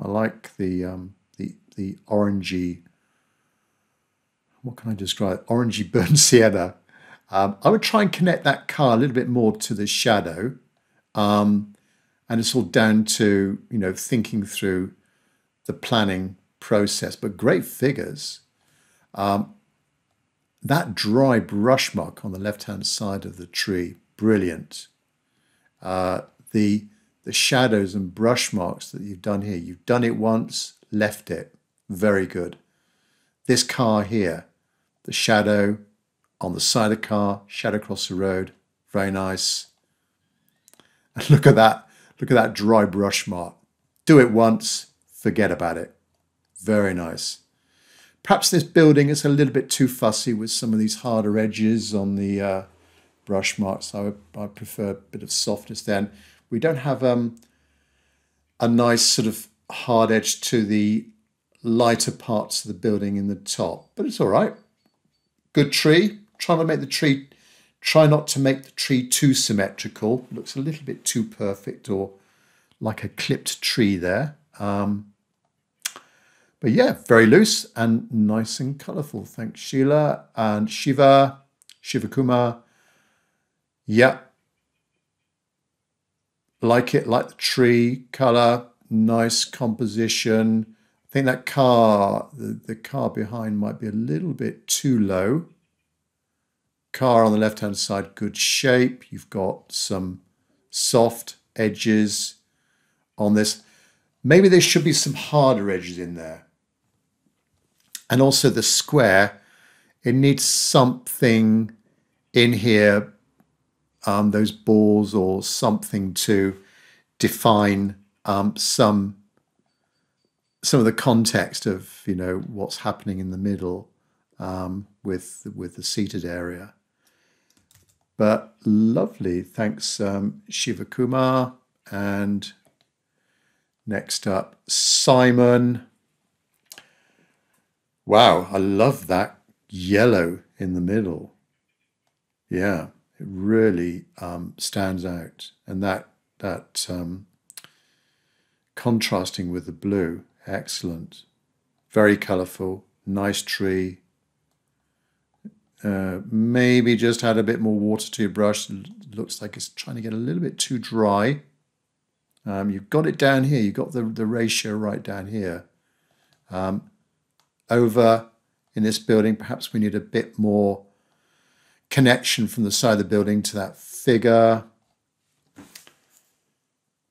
I like the um, the the orangey. What can I describe? Orangey burnt sienna. Um, I would try and connect that car a little bit more to the shadow, um, and it's all down to you know thinking through the planning process. But great figures. Um, that dry brush mark on the left-hand side of the tree, brilliant. Uh, the The shadows and brush marks that you've done here. You've done it once, left it. Very good. This car here, the shadow on the side of the car, shadow across the road. Very nice. And look at that. Look at that dry brush mark. Do it once, forget about it. Very nice. Perhaps this building is a little bit too fussy with some of these harder edges on the uh, brush marks. I would, I prefer a bit of softness then. We don't have um, a nice sort of hard edge to the lighter parts of the building in the top, but it's all right. Good tree. Try not to make the tree, try not to make the tree too symmetrical. Looks a little bit too perfect or like a clipped tree there. Um, but yeah, very loose and nice and colourful. Thanks, Sheila and Shiva, Shivakumar. Yeah. Like it, like the tree, colour, nice composition. I think that car, the, the car behind might be a little bit too low. Car on the left-hand side, good shape. You've got some soft edges on this. Maybe there should be some harder edges in there. And also the square, it needs something in here. Um, those balls or something to define um, some some of the context of you know what's happening in the middle um, with with the seated area. But lovely, thanks um, Shivakumar. And next up, Simon. Wow, I love that yellow in the middle. Yeah. It really um, stands out, and that that um, contrasting with the blue, excellent, very colourful, nice tree. Uh, maybe just add a bit more water to your brush. It looks like it's trying to get a little bit too dry. Um, you've got it down here. You've got the the ratio right down here. Um, over in this building, perhaps we need a bit more connection from the side of the building to that figure,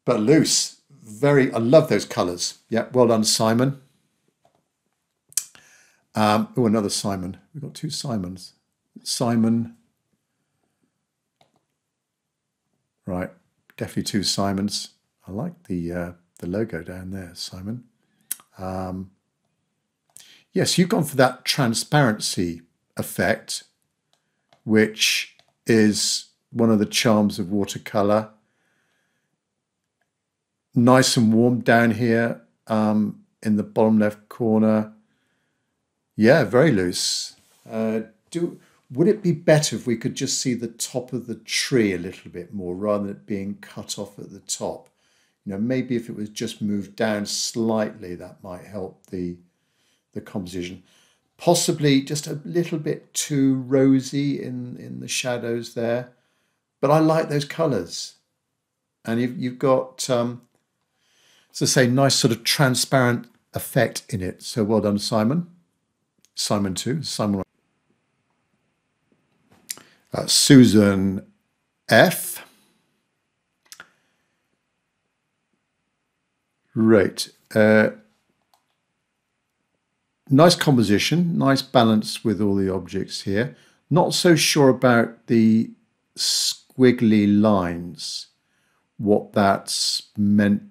but loose. Very, I love those colours. Yeah, well done, Simon. Um, oh, another Simon. We've got two Simons. Simon. Right, definitely two Simons. I like the uh, the logo down there, Simon. Um, yes, you've gone for that transparency effect, which is one of the charms of watercolour. Nice and warm down here um, in the bottom left corner. Yeah, very loose. Uh, do Would it be better if we could just see the top of the tree a little bit more rather than it being cut off at the top? You know, maybe if it was just moved down slightly, that might help the, the composition. Possibly just a little bit too rosy in, in the shadows there. But I like those colours. And you've, you've got, um, as I say, nice sort of transparent effect in it. So well done, Simon. Simon too. Simon. Uh, Susan F. Right. Uh, nice composition, nice balance with all the objects here. Not so sure about the squiggly lines, what that's meant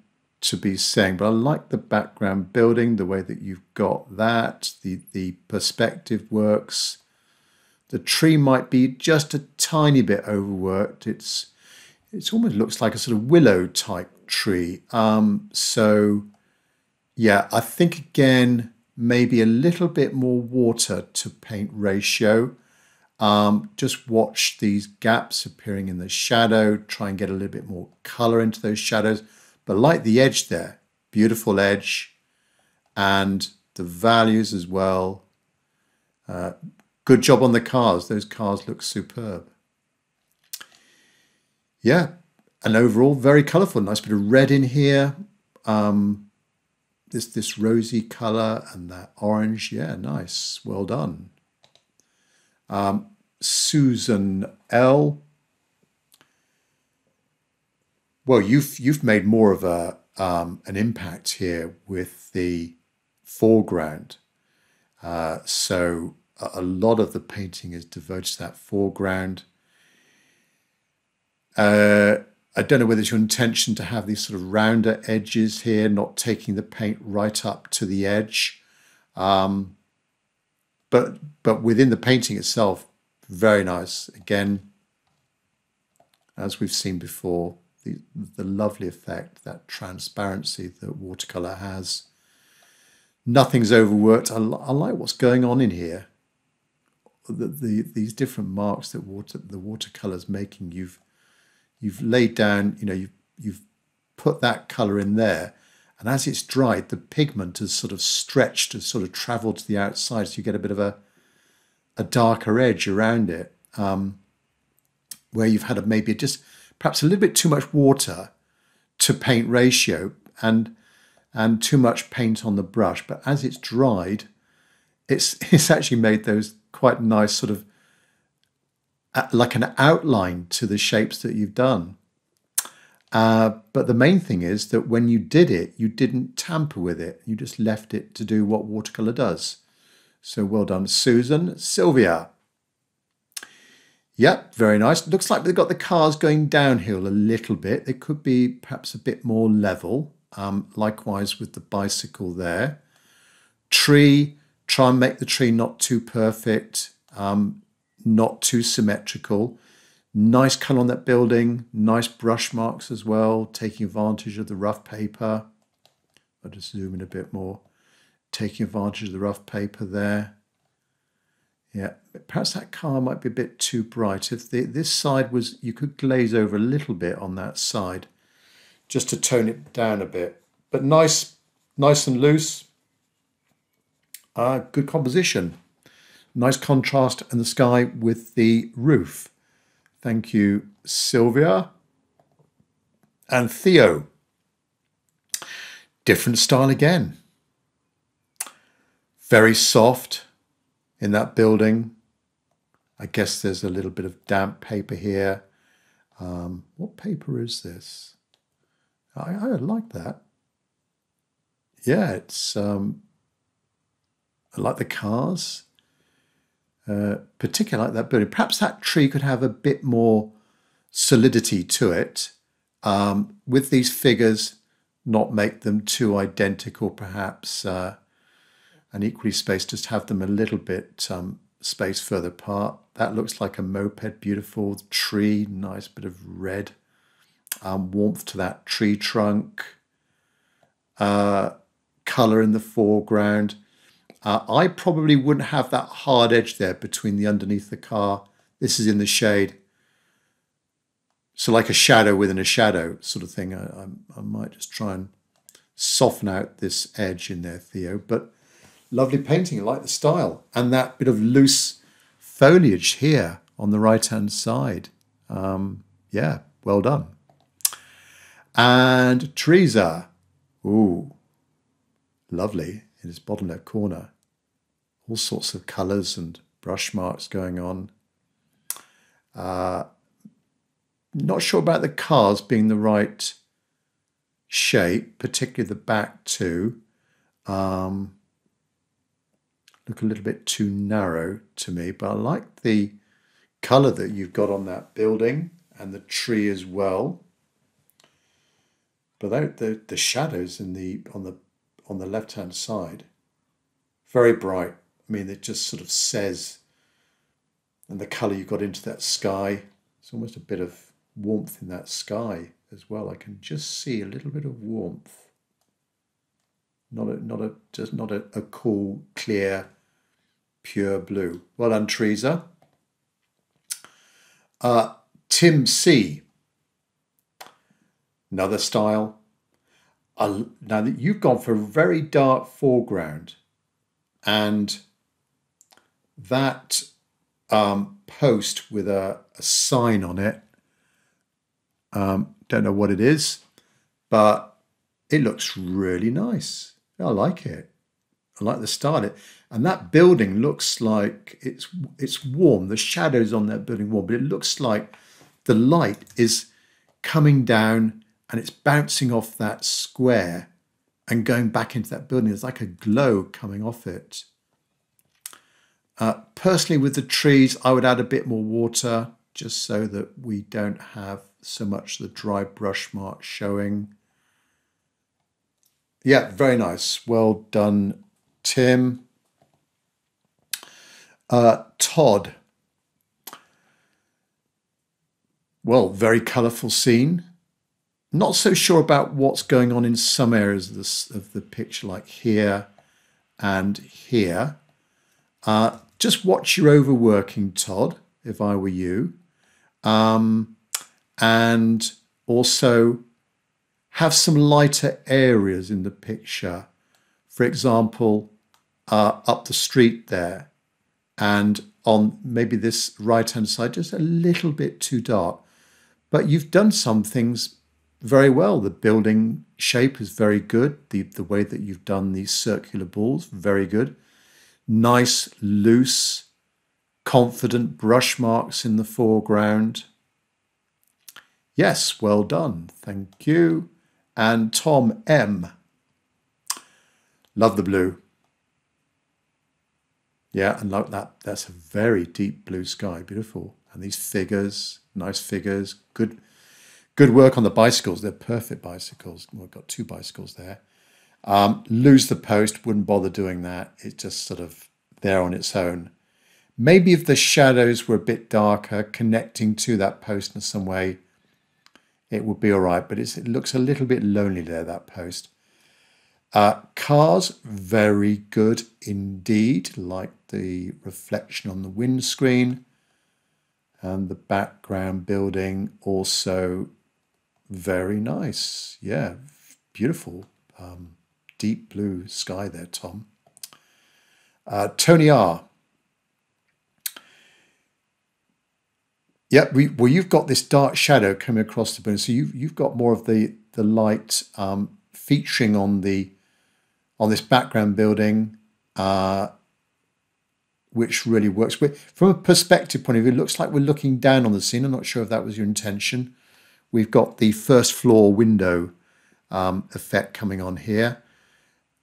to be saying, but I like the background building, the way that you've got that, the, the perspective works. The tree might be just a tiny bit overworked. It's it almost looks like a sort of willow type tree. Um, so yeah, I think again, maybe a little bit more water to paint ratio. Um, just watch these gaps appearing in the shadow, try and get a little bit more color into those shadows, but like the edge there, beautiful edge, and the values as well. Uh, Good job on the cars. Those cars look superb. Yeah, and overall very colourful. Nice bit of red in here. Um, this this rosy colour and that orange. Yeah, nice. Well done. Um, Susan L. Well, you've you've made more of a um, an impact here with the foreground. Uh, so. A lot of the painting is devoted to that foreground. Uh, I don't know whether it's your intention to have these sort of rounder edges here, not taking the paint right up to the edge. Um, but, but within the painting itself, very nice. Again, as we've seen before, the, the lovely effect, that transparency that watercolour has. Nothing's overworked. I, I like what's going on in here. The, the these different marks that water the watercolor's making, you've you've laid down, you know, you've you've put that color in there, and as it's dried, the pigment has sort of stretched, has sort of traveled to the outside, so you get a bit of a a darker edge around it, um, where you've had a, maybe just perhaps a little bit too much water to paint ratio and and too much paint on the brush, but as it's dried, it's it's actually made those quite nice sort of uh, like an outline to the shapes that you've done. Uh, but the main thing is that when you did it, you didn't tamper with it. You just left it to do what watercolor does. So well done, Susan. Sylvia. Yep, very nice. Looks like they've got the cars going downhill a little bit. They could be perhaps a bit more level. Um, likewise with the bicycle there. Tree. Try and make the tree not too perfect, um, not too symmetrical. Nice colour on that building, nice brush marks as well, taking advantage of the rough paper. I'll just zoom in a bit more. Taking advantage of the rough paper there. Yeah, perhaps that car might be a bit too bright. If the, this side was, you could glaze over a little bit on that side just to tone it down a bit. But nice, nice and loose. Uh, good composition, nice contrast in the sky with the roof. Thank you, Sylvia. And Theo, different style again. Very soft in that building. I guess there's a little bit of damp paper here. Um, what paper is this? I, I like that. Yeah, it's... Um, I like the cars, uh, particularly like that building. Perhaps that tree could have a bit more solidity to it. Um, with these figures, not make them too identical, perhaps, uh, and equally spaced, just have them a little bit um, spaced further apart. That looks like a moped, beautiful tree, nice bit of red, um, warmth to that tree trunk, uh, colour in the foreground. Uh, I probably wouldn't have that hard edge there between the underneath the car. This is in the shade. So like a shadow within a shadow sort of thing. I, I, I might just try and soften out this edge in there, Theo. But lovely painting. I like the style. And that bit of loose foliage here on the right-hand side. Um, yeah, well done. And Teresa. Ooh, lovely. In his bottom left corner, all sorts of colours and brush marks going on. Uh, not sure about the cars being the right shape, particularly the back two. Um, look a little bit too narrow to me, but I like the colour that you've got on that building and the tree as well. But the, the shadows in the on the on the left-hand side, very bright. I mean, it just sort of says, and the colour you got into that sky, it's almost a bit of warmth in that sky as well. I can just see a little bit of warmth. Not a, not a, just not a, a cool, clear, pure blue. Well done, Teresa. Uh, Tim C. Another style. Now that you've gone for a very dark foreground, and that um, post with a, a sign on it, um, don't know what it is, but it looks really nice. I like it. I like the style. It and that building looks like it's it's warm. The shadows on that building warm, but it looks like the light is coming down. And it's bouncing off that square and going back into that building. There's like a glow coming off it. Uh, personally, with the trees, I would add a bit more water just so that we don't have so much the dry brush marks showing. Yeah, very nice. Well done, Tim. Uh, Todd. Well, very colourful scene. Not so sure about what's going on in some areas of, this, of the picture, like here and here. Uh, just watch your overworking, Todd, if I were you. Um, and also have some lighter areas in the picture. For example, uh, up the street there. And on maybe this right-hand side, just a little bit too dark. But you've done some things very well. The building shape is very good. The, the way that you've done these circular balls, very good. Nice, loose, confident brush marks in the foreground. Yes, well done. Thank you. And Tom M. Love the blue. Yeah, and like that, that's a very deep blue sky. Beautiful. And these figures, nice figures, good. Good work on the bicycles. They're perfect bicycles. Well, I've got two bicycles there. Um, lose the post. Wouldn't bother doing that. It's just sort of there on its own. Maybe if the shadows were a bit darker, connecting to that post in some way, it would be all right. But it's, it looks a little bit lonely there, that post. Uh, cars, very good indeed. Like the reflection on the windscreen. And the background building also... very nice. Yeah, beautiful. Um, deep blue sky there, Tom. Uh, Tony R. Yep, we, well, you've got this dark shadow coming across the building. So you've, you've got more of the, the light um, featuring on, the, on this background building, uh, which really works. From a perspective point of view, it looks like we're looking down on the scene. I'm not sure if that was your intention. We've got the first floor window um, effect coming on here.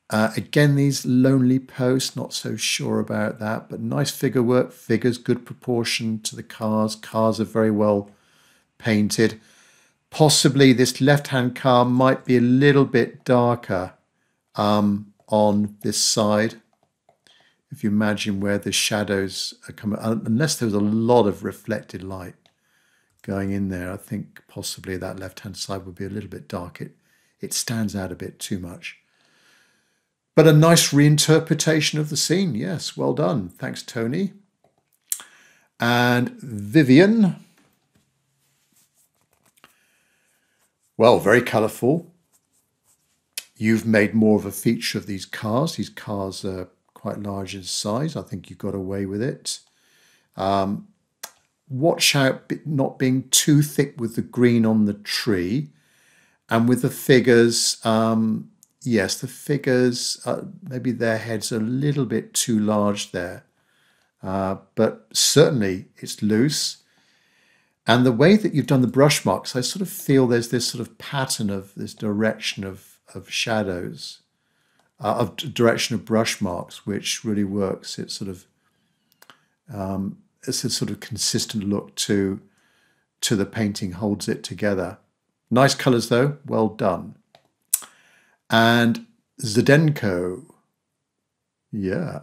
Uh, again, these lonely posts, not so sure about that, but nice figure work, figures, good proportion to the cars. Cars are very well painted. Possibly this left-hand car might be a little bit darker um, on this side. If you imagine where the shadows are coming, unless there was a lot of reflected light going in there, I think possibly that left-hand side would be a little bit dark. It, it stands out a bit too much. But a nice reinterpretation of the scene. Yes, well done. Thanks, Tony. And Vivian. Well, very colourful. You've made more of a feature of these cars. These cars are quite large in size. I think you got away with it. Um, watch out not being too thick with the green on the tree. And with the figures... Um, Yes, the figures, uh, maybe their heads are a little bit too large there, uh, but certainly it's loose. And the way that you've done the brush marks, I sort of feel there's this sort of pattern of this direction of, of shadows, uh, of direction of brush marks, which really works. It's sort of, um, it's a sort of consistent look to, to the painting, holds it together. Nice colours though, well done. And Zdenko, yeah,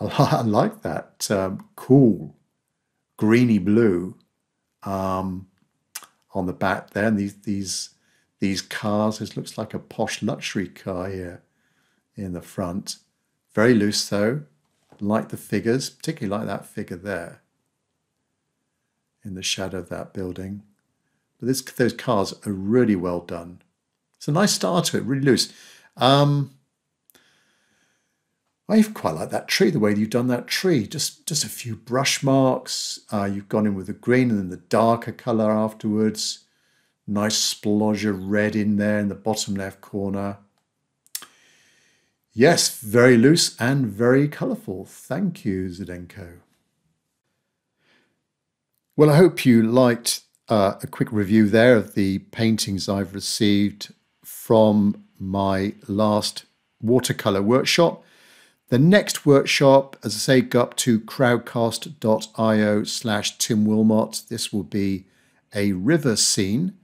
I like that, um, cool, greeny blue um, on the back there. And these, these, these cars, this looks like a posh luxury car here in the front. Very loose though, like the figures, particularly like that figure there in the shadow of that building. But this, those cars are really well done. It's a nice start to it, really loose. Um, I quite like that tree, the way you've done that tree. Just, just a few brush marks. Uh, you've gone in with the green and then the darker colour afterwards. Nice splodge of red in there in the bottom left corner. Yes, very loose and very colourful. Thank you, Zdenko. Well, I hope you liked uh, a quick review there of the paintings I've received from my last watercolour workshop. The next workshop, as I say, go up to crowdcast.io slash Tim Wilmot. This will be a river scene,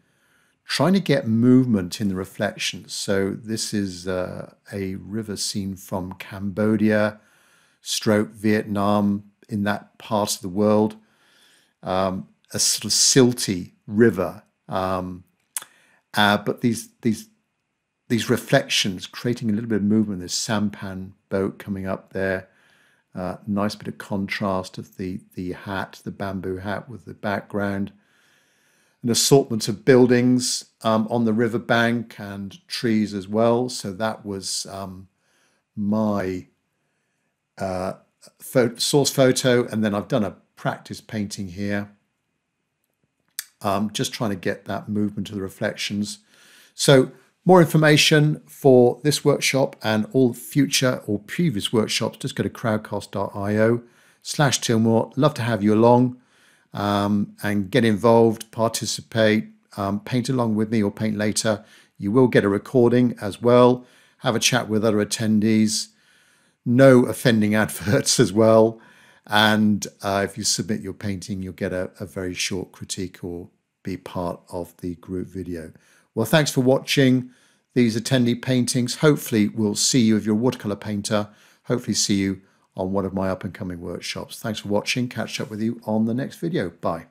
trying to get movement in the reflections. So this is uh, a river scene from Cambodia, stroke Vietnam, in that part of the world, um, a sort of silty river. Um, uh, but these these These reflections, creating a little bit of movement. There's sampan boat coming up there. Uh, nice bit of contrast of the, the hat, the bamboo hat with the background. An assortment of buildings um, on the riverbank and trees as well. So that was um, my uh, photo, source photo. And then I've done a practice painting here. Um, just trying to get that movement to the reflections. So... more information for this workshop and all future or previous workshops, just go to crowdcast.io slash Tim Wilmot. Love to have you along um, and get involved, participate, um, paint along with me or paint later. You will get a recording as well. Have a chat with other attendees. No offending adverts as well. And uh, if you submit your painting, you'll get a, a very short critique or be part of the group video. Well, thanks for watching these attendee paintings. Hopefully we'll see you, if you're a watercolour painter, hopefully see you on one of my up and coming workshops. Thanks for watching. Catch up with you on the next video. Bye.